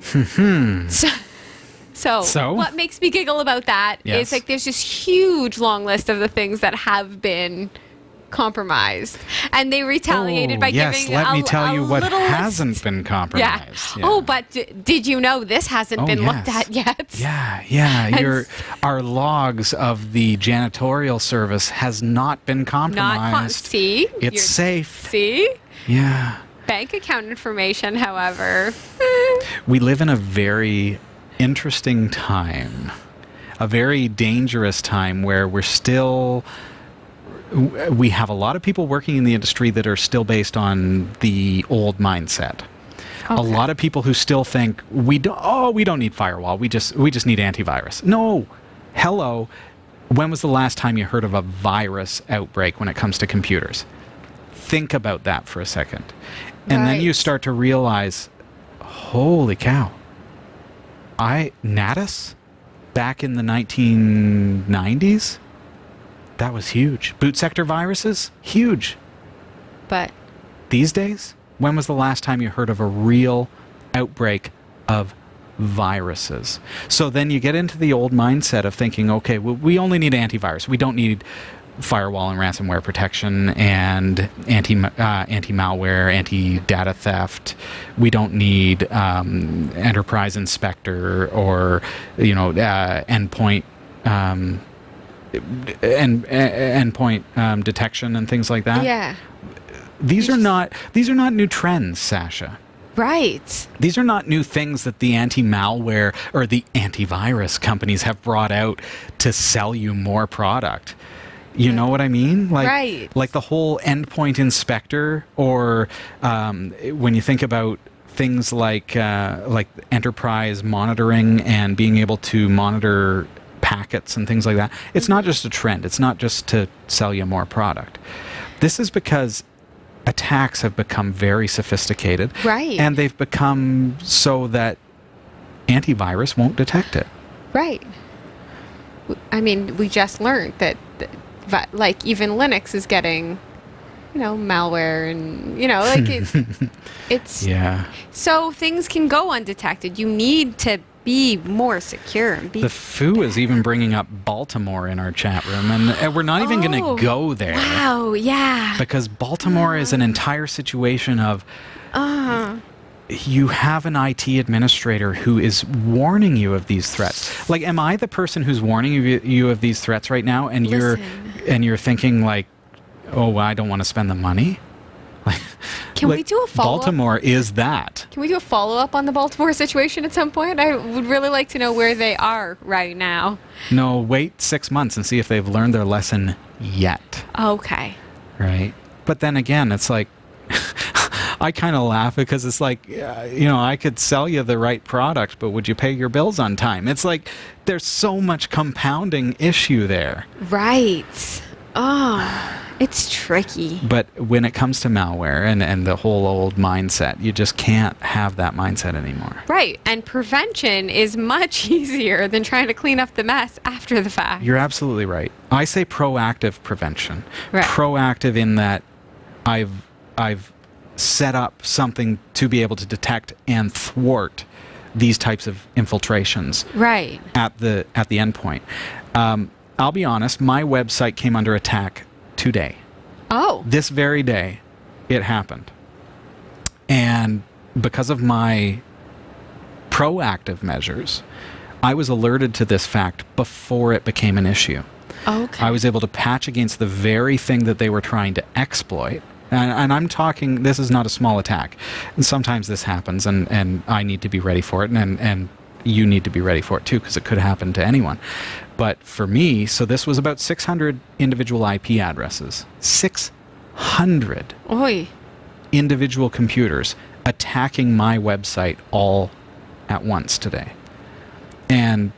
so So, so what makes me giggle about that yes. is like there's this huge long list of the things that have been compromised, and they retaliated oh, by yes, giving. Yes, let a, me tell you what hasn't list. been compromised. Yeah. Yeah. Oh, but d did you know this hasn't oh, been yes. looked at yet? Yeah, yeah. Your our logs of the janitorial service has not been compromised. Not com see, it's You're, safe. See, yeah. Bank account information, however, we live in a very interesting time, a very dangerous time where we're still, we have a lot of people working in the industry that are still based on the old mindset. Okay. A lot of people who still think we don't, oh, we don't need firewall. We just, we just need antivirus. No, hello. When was the last time you heard of a virus outbreak when it comes to computers? Think about that for a second. And right. then you start to realize, holy cow. I, N A T I S, back in the nineteen nineties, that was huge. Boot sector viruses, huge. But these days, when was the last time you heard of a real outbreak of viruses? So then you get into the old mindset of thinking, okay, well, we only need antivirus. We don't need firewall and ransomware protection and anti, uh, anti-malware, anti-data theft. We don't need um, enterprise inspector or, you know, uh, endpoint um, and endpoint um, detection and things like that. Yeah. These it's are not these are not new trends, Sasha. Right. These are not new things that the anti-malware or the antivirus companies have brought out to sell you more product. You know what I mean? Like, right. Like the whole endpoint inspector, or um, when you think about things like uh, like enterprise monitoring and being able to monitor packets and things like that. It's mm-hmm. not just a trend. It's not just to sell you more product. This is because attacks have become very sophisticated, right? And they've become so that antivirus won't detect it, right? I mean, we just learned that. Th But like even Linux is getting, you know, malware and, you know, like it's, it's yeah. So things can go undetected. You need to be more secure. Be the F O O bad. Is even bringing up Baltimore in our chat room, and, and we're not even oh, going to go there. Wow, yeah. Because Baltimore uh, is an entire situation of uh, you have an I T administrator who is warning you of these threats. Like, am I the person who's warning you, you of these threats right now? And Listen. you're. And you're thinking like, oh, well, I don't want to spend the money. Can like, we do a follow-up? Baltimore is that. Can we do a follow-up on the Baltimore situation at some point? I would really like to know where they are right now. No, wait six months and see if they've learned their lesson yet. Okay. Right. But then again, it's like, I kind of laugh because it's like, uh, you know, I could sell you the right product, but would you pay your bills on time? It's like there's so much compounding issue there. Right. Oh, it's tricky. But when it comes to malware and, and the whole old mindset, you just can't have that mindset anymore. Right. And prevention is much easier than trying to clean up the mess after the fact. You're absolutely right. I say proactive prevention. Right. Proactive in that I've, I've, set up something to be able to detect and thwart these types of infiltrations right at the at the endpoint. Um, I'll be honest, my website came under attack today. Oh, this very day, it happened, and because of my proactive measures, I was alerted to this fact before it became an issue. Okay, I was able to patch against the very thing that they were trying to exploit. And, and I'm talking, this is not a small attack. And sometimes this happens, and, and I need to be ready for it, and, and you need to be ready for it too, because it could happen to anyone. But for me, so this was about six hundred individual I P addresses. six hundred Oy. Individual computers attacking my website all at once today. And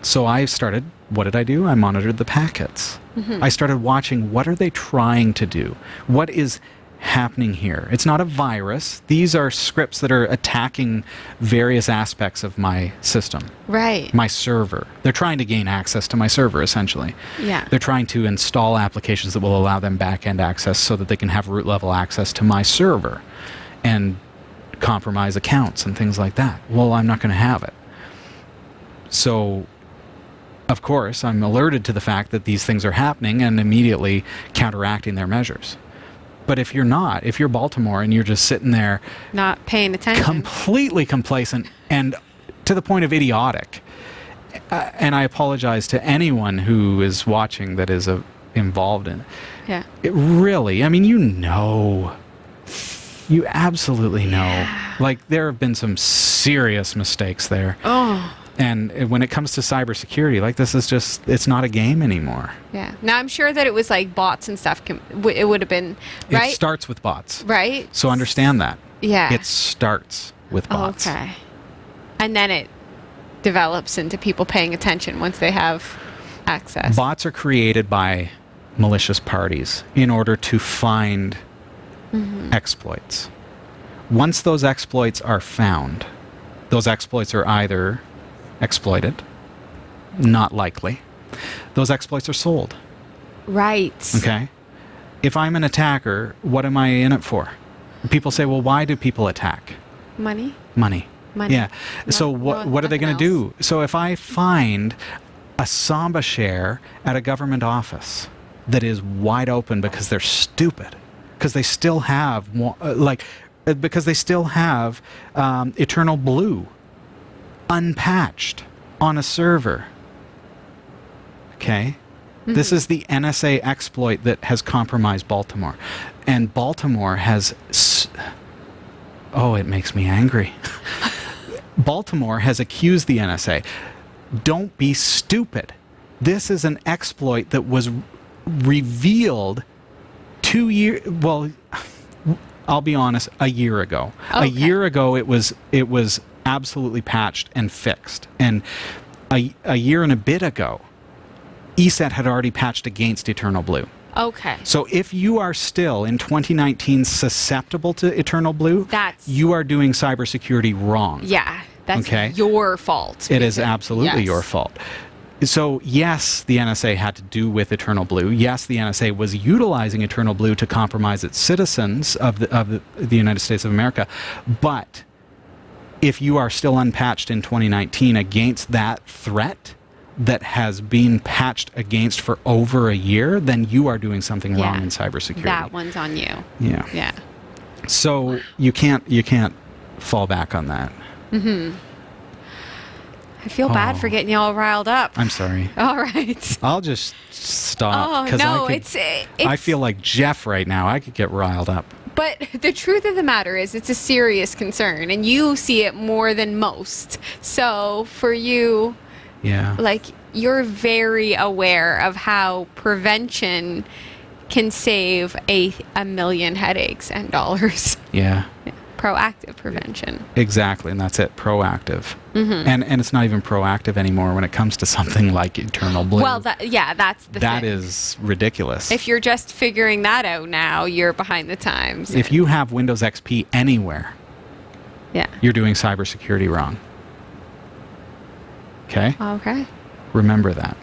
so I started, what did I do? I monitored the packets. Mm-hmm. I started watching, what are they trying to do? What is happening here? It's not a virus. These are scripts that are attacking various aspects of my system. Right. My server. They're trying to gain access to my server, essentially. Yeah. They're trying to install applications that will allow them back-end access so that they can have root-level access to my server and compromise accounts and things like that. Well, I'm not going to have it. So, of course, I'm alerted to the fact that these things are happening and immediately counteracting their measures. But if you're not, if you're Baltimore and you're just sitting there... Not paying attention. Completely complacent and to the point of idiotic. Uh, and I apologize to anyone who is watching that is uh, involved in it. Yeah. It really, I mean, you know. You absolutely know. Yeah. Like, there have been some serious mistakes there. Oh. And when it comes to cybersecurity, like, this is just, it's not a game anymore. Yeah. Now, I'm sure that it was like bots and stuff. It would have been, right? It starts with bots. Right. So understand that. Yeah. It starts with bots. Okay. And then it develops into people paying attention once they have access. Bots are created by malicious parties in order to find mm-hmm. exploits. Once those exploits are found, those exploits are either... exploited, not likely. Those exploits are sold. Right. Okay. If I'm an attacker, what am I in it for? People say, well, why do people attack? Money. Money. Money. Yeah. Not, so what, no, what are they going to do? So if I find a Samba share at a government office that is wide open because they're stupid, because they still have, like, because they still have um, Eternal Blue unpatched on a server, okay, Mm-hmm. This is the N S A exploit that has compromised Baltimore. And Baltimore has... S oh, it makes me angry. Baltimore has accused the N S A. Don't be stupid. This is an exploit that was revealed two years... Well, I'll be honest, a year ago. Okay. A year ago, it was, it was absolutely patched and fixed. And a, a year and a bit ago, E S E T had already patched against Eternal Blue. Okay. So if you are still in twenty nineteen susceptible to Eternal Blue, that's, you are doing cybersecurity wrong. Yeah, that's okay? Your fault. Basically. It is absolutely yes. your fault. So yes, the N S A had to do with Eternal Blue. Yes, the N S A was utilizing Eternal Blue to compromise its citizens of the, of the, the United States of America. But if you are still unpatched in twenty nineteen against that threat that has been patched against for over a year, then you are doing something yeah. wrong in cybersecurity. That one's on you. Yeah. Yeah. So wow. you can't you can't fall back on that. Mm-hmm. I feel oh. bad for getting you all riled up. I'm sorry. All right. I'll just stop. Oh, no, I could, it's, it's... I feel like Jeff right now. I could get riled up. But the truth of the matter is it's a serious concern, and you see it more than most. So for you... Yeah. Like, you're very aware of how prevention can save a, a million headaches and dollars. Yeah. yeah. Proactive prevention. Exactly, and that's it, proactive. Mm-hmm. And and it's not even proactive anymore when it comes to something like Eternal Blue. Well, that, yeah, that's the That thing. is ridiculous. If you're just figuring that out now, you're behind the times. If you have Windows X P anywhere, yeah, you're doing cybersecurity wrong. Okay. Okay. Remember that.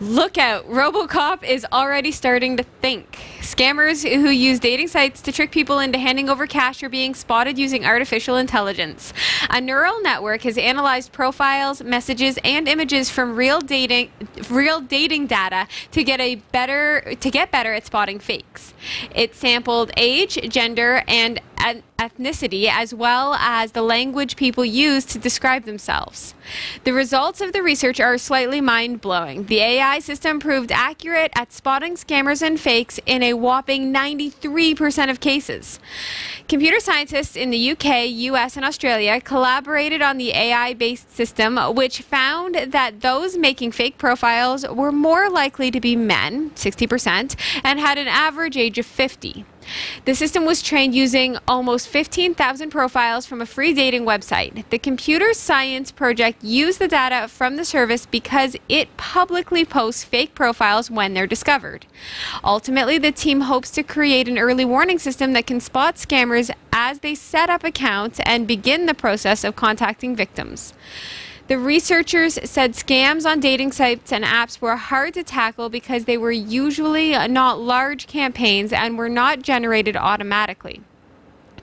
Look out. RoboCop is already starting to think. Scammers who use dating sites to trick people into handing over cash are being spotted using artificial intelligence. A neural network has analyzed profiles, messages, and images from real dating real dating data to get a better to get better at spotting fakes. It sampled age, gender, and ethnicity, as well as the language people use to describe themselves. The results of the research are slightly mind-blowing. The A I system proved accurate at spotting scammers and fakes in a whopping ninety-three percent of cases. Computer scientists in the U K, U S, and Australia collaborated on the A I-based system, which found that those making fake profiles were more likely to be men, sixty percent, and had an average age of fifty. The system was trained using almost fifteen thousand profiles from a free dating website. The Computer Science Project used the data from the service because it publicly posts fake profiles when they're discovered. Ultimately, the team hopes to create an early warning system that can spot scammers as they set up accounts and begin the process of contacting victims. The researchers said scams on dating sites and apps were hard to tackle because they were usually not large campaigns and were not generated automatically.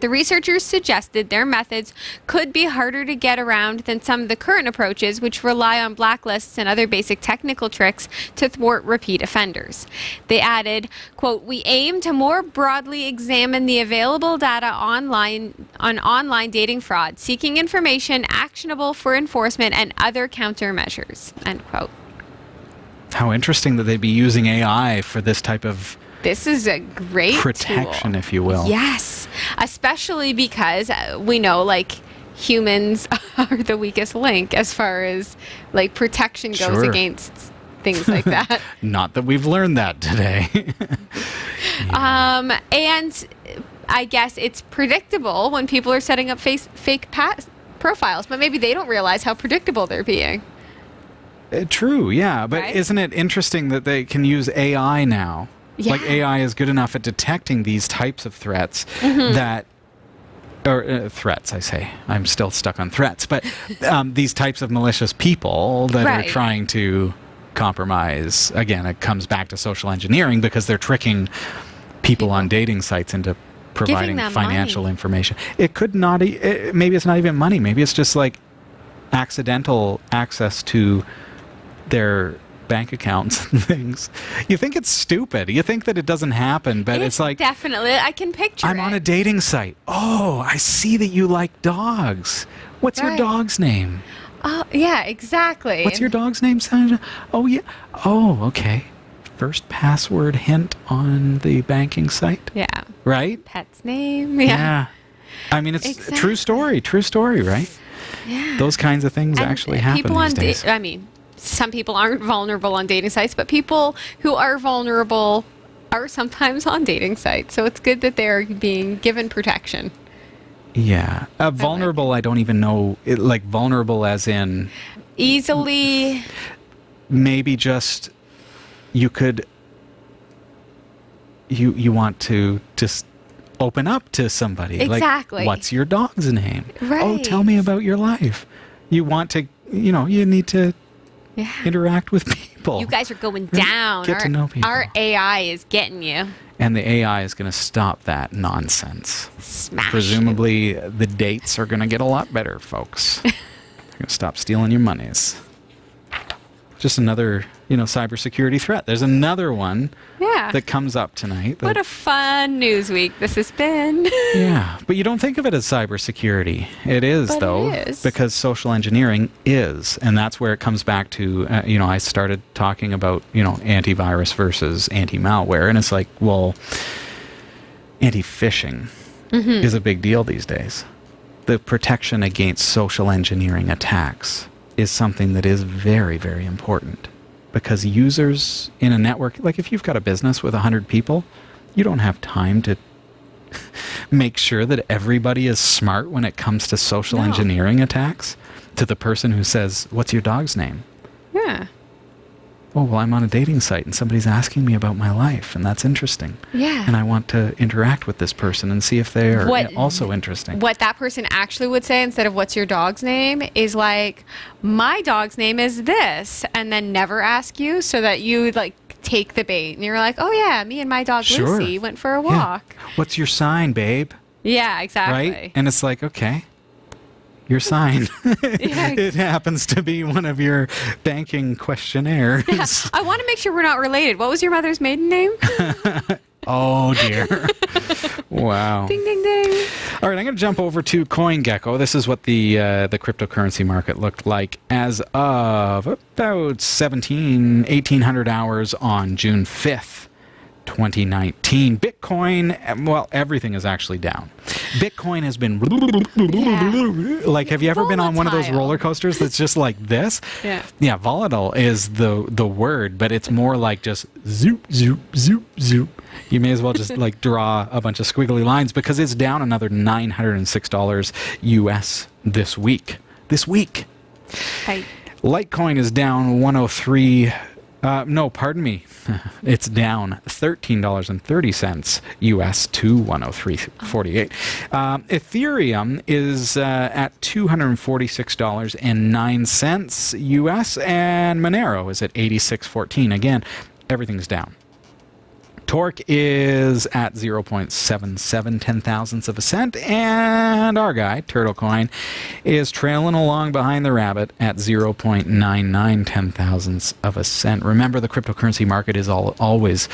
The researchers suggested their methods could be harder to get around than some of the current approaches, which rely on blacklists and other basic technical tricks to thwart repeat offenders. They added, quote, "We aim to more broadly examine the available data online on online dating fraud, seeking information actionable for enforcement and other countermeasures," end quote. How interesting that they'd be using A I for this type of... This is a great protection tool, if you will. Yes, especially because we know, like, humans are the weakest link as far as, like, protection goes sure. against things like that. Not that we've learned that today. yeah. Um, and I guess it's predictable when people are setting up face, fake pat profiles, but maybe they don't realize how predictable they're being. Uh, true, yeah, but right? Isn't it interesting that they can use A I now? Yeah. Like, A I is good enough at detecting these types of threats mm-hmm. that, or uh, threats, I say. I'm still stuck on threats, but um, these types of malicious people that right. are trying to compromise. Again, it comes back to social engineering because they're tricking people on dating sites into providing financial money. information. It could not, it, maybe it's not even money. Maybe it's just like accidental access to their bank accounts and things. You think it's stupid. You think that it doesn't happen, but it's, it's like... Definitely. I can picture I'm it. on a dating site. Oh, I see that you like dogs. What's right. your dog's name? Oh, yeah, exactly. What's your dog's name, Sandra? Oh, yeah. Oh, okay. First password hint on the banking site. Yeah. Right? Pet's name. Yeah. yeah. I mean, it's exactly. a true story. True story, right? Yeah. Those kinds of things and actually happen people these on days. I mean, some people aren't vulnerable on dating sites, but people who are vulnerable are sometimes on dating sites. So it's good that they're being given protection. Yeah. Uh, vulnerable, I don't even know. It, like, vulnerable as in... Easily... Maybe just you could... You, you want to just open up to somebody. Exactly. Like, what's your dog's name? Right. Oh, tell me about your life. You want to, you know, you need to yeah. interact with people. You guys are going down. Get our, to know people. Our A I is getting you. And the A I is going to stop that nonsense. Smash. Presumably, the dates are going to get a lot better, folks. They're going to stop stealing your monies. Just another, you know, cybersecurity threat. There's another one yeah. that comes up tonight. What a fun news week this has been. yeah, but you don't think of it as cybersecurity. It is, but though, it is. Because social engineering is. And that's where it comes back to, uh, you know, I started talking about, you know, antivirus versus anti-malware. And it's like, well, anti-phishing mm-hmm. is a big deal these days. The protection against social engineering attacks is something that is very, very important. Because users in a network, like if you've got a business with one hundred people, you don't have time to make sure that everybody is smart when it comes to social no. engineering attacks to the person who says, what's your dog's name? Yeah. Oh, well, I'm on a dating site and somebody's asking me about my life and that's interesting. Yeah. And I want to interact with this person and see if they are what, also interesting. What that person actually would say instead of what's your dog's name is like, my dog's name is this, and then never ask you so that you like take the bait and you're like, oh yeah, me and my dog sure. Lucy went for a walk. Yeah. What's your sign, babe? Yeah, exactly. Right? And it's like, okay. Your sign. It happens to be one of your banking questionnaires. Yeah. I want to make sure we're not related. What was your mother's maiden name? Oh, dear. Wow. Ding, ding, ding. All right, I'm going to jump over to CoinGecko. This is what the, uh, the cryptocurrency market looked like as of about seventeen, eighteen hundred hours on June fifth, twenty nineteen. Bitcoin, well, everything is actually down. Bitcoin has been yeah. like, have you ever volatile. been on one of those roller coasters that's just like this? Yeah. Yeah, volatile is the the word, but it's more like just zoop, zoop, zoop, zoop. You may as well just like draw a bunch of squiggly lines because it's down another nine hundred six dollars U S this week. This week. Hi. Litecoin is down one oh three. Uh, no, pardon me. It's down thirteen dollars and thirty cents U S to one oh three forty-eight. Oh. Um, Ethereum is uh, at two hundred forty-six dollars and nine cents U S, and Monero is at eighty-six fourteen. Again, everything's down. Torque is at zero point seven seven, ten thousandths of a cent, and our guy, TurtleCoin, is trailing along behind the rabbit at zero point nine nine, ten thousandths of a cent. Remember, the cryptocurrency market is all, always,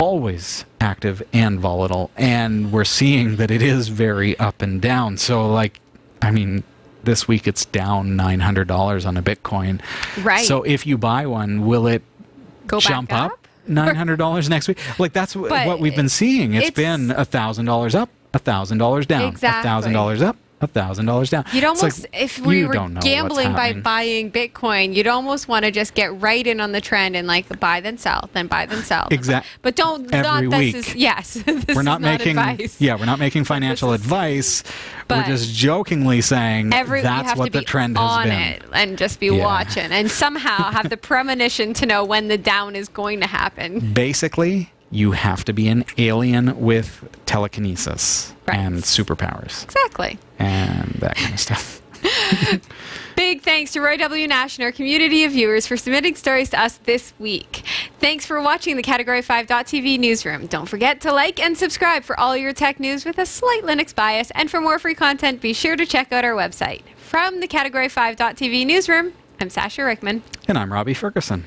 always active and volatile, and we're seeing that it is very up and down. So, like, I mean, this week it's down nine hundred dollars on a Bitcoin. Right. So if you buy one, will it Go jump back up? up? nine hundred dollars next week. Like, that's w but what we've been seeing. It's, it's been one thousand dollars up, one thousand dollars down, exactly. one thousand dollars up, one thousand dollars down. You'd almost, like, if we were gambling by buying Bitcoin, you'd almost want to just get right in on the trend and, like, buy then sell, then buy then sell. Exactly. But don't, Every not, week. This is, yes, this we're is not, not making, advice. Yeah, we're not making financial is, advice. We're just jokingly saying every, that's what the trend has been. It and just be yeah. watching and somehow have the premonition to know when the down is going to happen. Basically, you have to be an alien with telekinesis right. and superpowers. Exactly. And that kind of stuff. Big thanks to Roy W. Nash and our community of viewers for submitting stories to us this week. Thanks for watching the Category five dot T V newsroom. Don't forget to like and subscribe for all your tech news with a slight Linux bias. And for more free content, be sure to check out our website. From the Category five dot T V newsroom, I'm Sasha Rickman. And I'm Robbie Ferguson.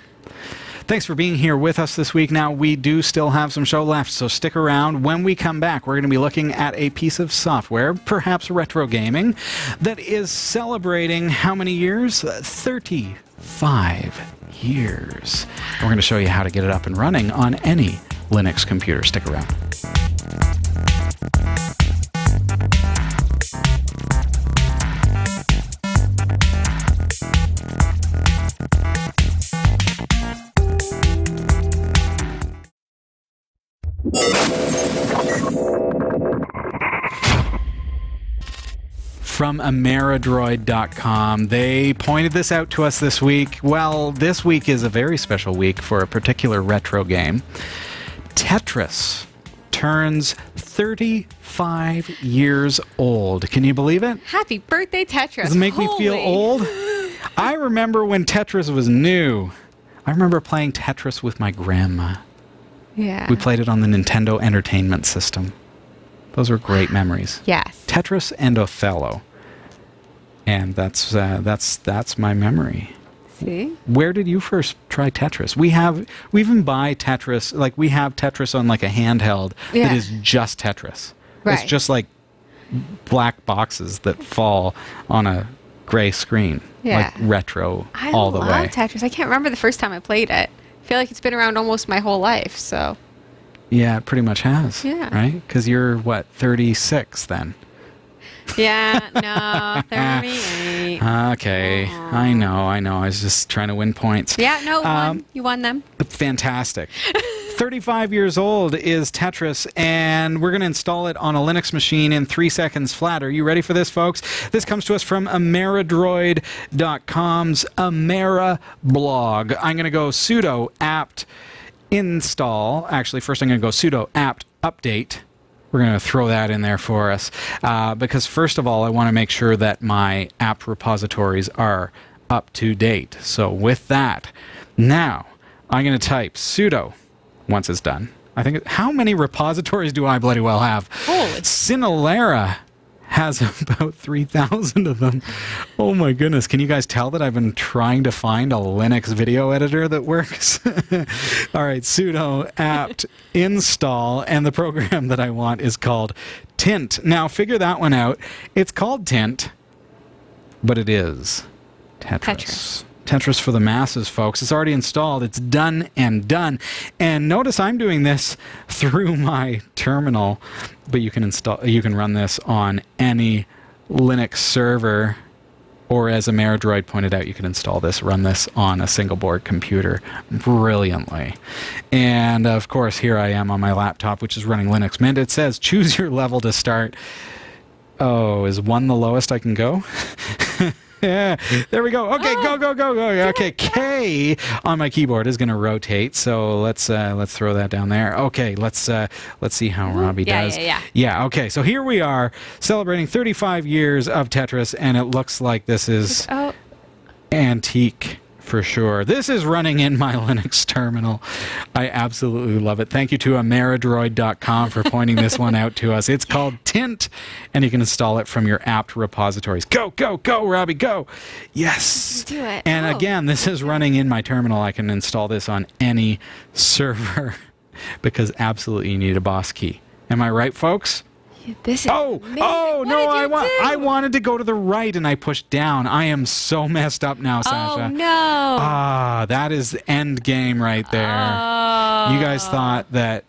Thanks for being here with us this week. Now, we do still have some show left, so stick around. When we come back, we're going to be looking at a piece of software, perhaps retro gaming, that is celebrating how many years? thirty-five years. And we're going to show you how to get it up and running on any Linux computer. Stick around. From ameridroid dot com. They pointed this out to us this week. Well, this week is a very special week for a particular retro game. Tetris turns thirty-five years old. Can you believe it? Happy birthday, Tetris. Does it make Holy. me feel old? I remember when Tetris was new. I remember playing Tetris with my grandma. Yeah. We played it on the Nintendo Entertainment System. Those were great memories. Yes. Tetris and Othello. And that's uh, that's that's my memory. See? Where did you first try Tetris? We have we even buy Tetris, like we have Tetris on like a handheld yeah. that is just Tetris. Right. It's just like black boxes that fall on a gray screen. Yeah. Like retro I all the way. I love Tetris. I can't remember the first time I played it. I feel like it's been around almost my whole life, so yeah, it pretty much has. Yeah. Right? Because you're, what, thirty-six then? Yeah, no, thirty-eight. Okay. Aww. I know, I know. I was just trying to win points. Yeah, no, um, won. You won them. Fantastic. thirty-five years old is Tetris, and we're going to install it on a Linux machine in three seconds flat. Are you ready for this, folks? This comes to us from ameridroid dot com's Amera blog. I'm going to go sudo apt install. Actually, first I'm going to go sudo apt update. We're going to throw that in there for us uh, because first of all, I want to make sure that my apt repositories are up to date. So with that, now I'm going to type sudo once it's done. I think, how many repositories do I bloody well have? Oh, Sinalera has about three thousand of them. Oh my goodness. Can you guys tell that I've been trying to find a Linux video editor that works? All right, sudo apt install, and the program that I want is called Tint. Now, figure that one out. It's called Tint, but it is Tetris. Tetris. Tetris for the masses, folks. It's already installed. It's done and done. And notice I'm doing this through my terminal, but you can install, you can run this on any Linux server, or as Ameridroid pointed out, you can install this, run this on a single board computer brilliantly. And of course, here I am on my laptop, which is running Linux Mint. It says, choose your level to start. Oh, is one the lowest I can go? Yeah, there we go. Okay, go, go, go, go. Okay, K on my keyboard is going to rotate, so let's uh, let's throw that down there. Okay, let's uh, let's see how Robbie yeah, does. Yeah, yeah, yeah. Okay, so here we are celebrating thirty-five years of Tetris, and it looks like this is oh. antique for sure. This is running in my Linux terminal. I absolutely love it. Thank you to ameridroid dot com for pointing this one out to us. It's called Tint, and you can install it from your apt repositories. Go, go, go, Robbie, go. Yes. Do it. And oh. again, this is running in my terminal. I can install this on any server because absolutely you need a boss key. Am I right, folks? Yeah, this is oh, amazing. oh what no! I want. I wanted to go to the right, and I pushed down. I am so messed up now, Sasha. Oh no! Ah, that is the end game right there. Oh. You guys thought that,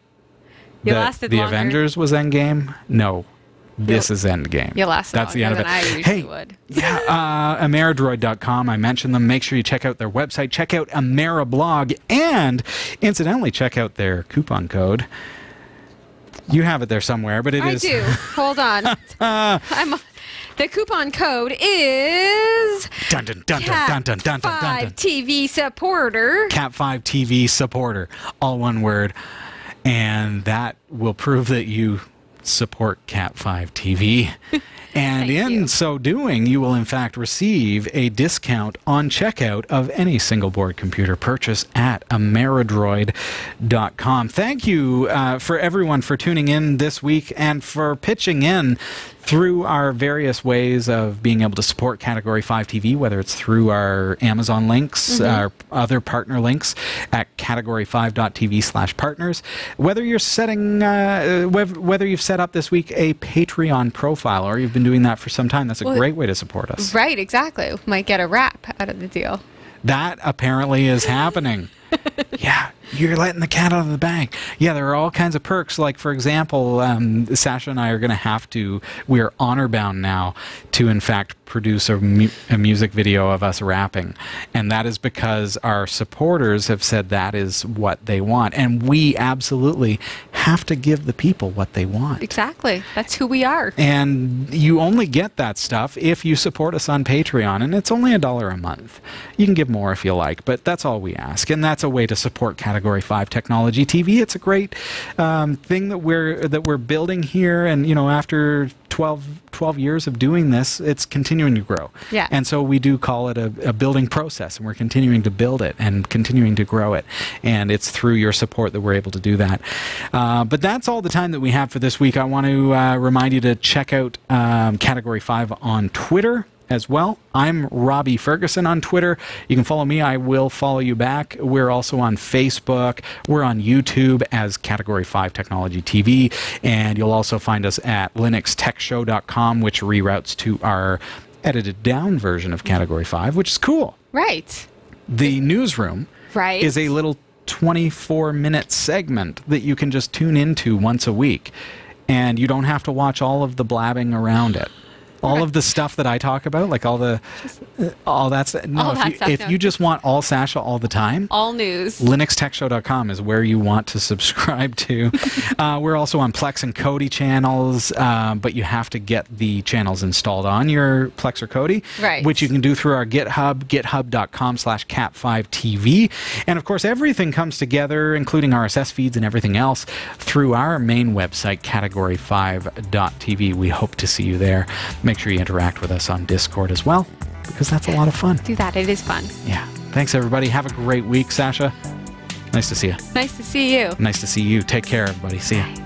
that the longer. Avengers was end game? No, this You'll, is end game. You lasted That's longer the end than of it. I usually hey, would. yeah, uh, ameridroid dot com. I mentioned them. Make sure you check out their website. Check out Ameriblog, and incidentally, check out their coupon code. You have it there somewhere, but it I is... I do. Hold on. I'm, the coupon code is... Dun, dun, dun, dun, dun, dun, dun, dun, dun. T V supporter. Cat five T V supporter. All one word. And that will prove that you support Cat five T V. And in you. so doing, you will in fact receive a discount on checkout of any single board computer purchase at ameridroid dot com. Thank you uh, for everyone for tuning in this week and for pitching in through our various ways of being able to support Category five T V, whether it's through our Amazon links, mm-hmm. our other partner links at category five dot t v slash partners, whether you're setting, uh, whether you've set up this week a Patreon profile or you've been doing that for some time, that's a well, great way to support us. Right, exactly. Might get a wrap out of the deal. That apparently is happening. Yeah, you're letting the cat out of the bag. Yeah, there are all kinds of perks. Like, for example, um, Sasha and I are going to have to, we are honor bound now to, in fact, produce a, mu a music video of us rapping. And that is because our supporters have said that is what they want. And we absolutely have to give the people what they want. Exactly. That's who we are. And you only get that stuff if you support us on Patreon. And it's only a dollar a month. You can give more if you like, but that's all we ask. And that's a way to support Category five Technology T V. It's a great um, thing that we're that we're building here, and you know, after twelve, twelve years of doing this, it's continuing to grow. Yeah. And so we do call it a, a building process, and we're continuing to build it and continuing to grow it. And it's through your support that we're able to do that. Uh, but that's all the time that we have for this week. I want to uh, remind you to check out um, Category five on Twitter as well. I'm Robbie Ferguson on Twitter. You can follow me. I will follow you back. We're also on Facebook. We're on YouTube as Category five Technology T V. And you'll also find us at linux tech show dot com, which reroutes to our edited down version of Category five, which is cool. Right. The newsroom right. is a little twenty-four minute segment that you can just tune into once a week. And you don't have to watch all of the blabbing around it. All of the stuff that I talk about, like all the, uh, all that, st no, all if that you, stuff. If no, if you just want all Sasha all the time, all news, linux tech show dot com is where you want to subscribe to. uh, we're also on Plex and Kodi channels, uh, but you have to get the channels installed on your Plex or Kodi, right. which you can do through our GitHub, github dot com slash cat five T V. And of course, everything comes together, including R S S feeds and everything else, through our main website, category five dot t v. We hope to see you there. Make Make sure you interact with us on Discord as well, because that's a lot of fun. Do that. It is fun. Yeah. Thanks, everybody. Have a great week, Sasha. Nice to see you. Nice to see you. Nice to see you. Take care, everybody. See ya.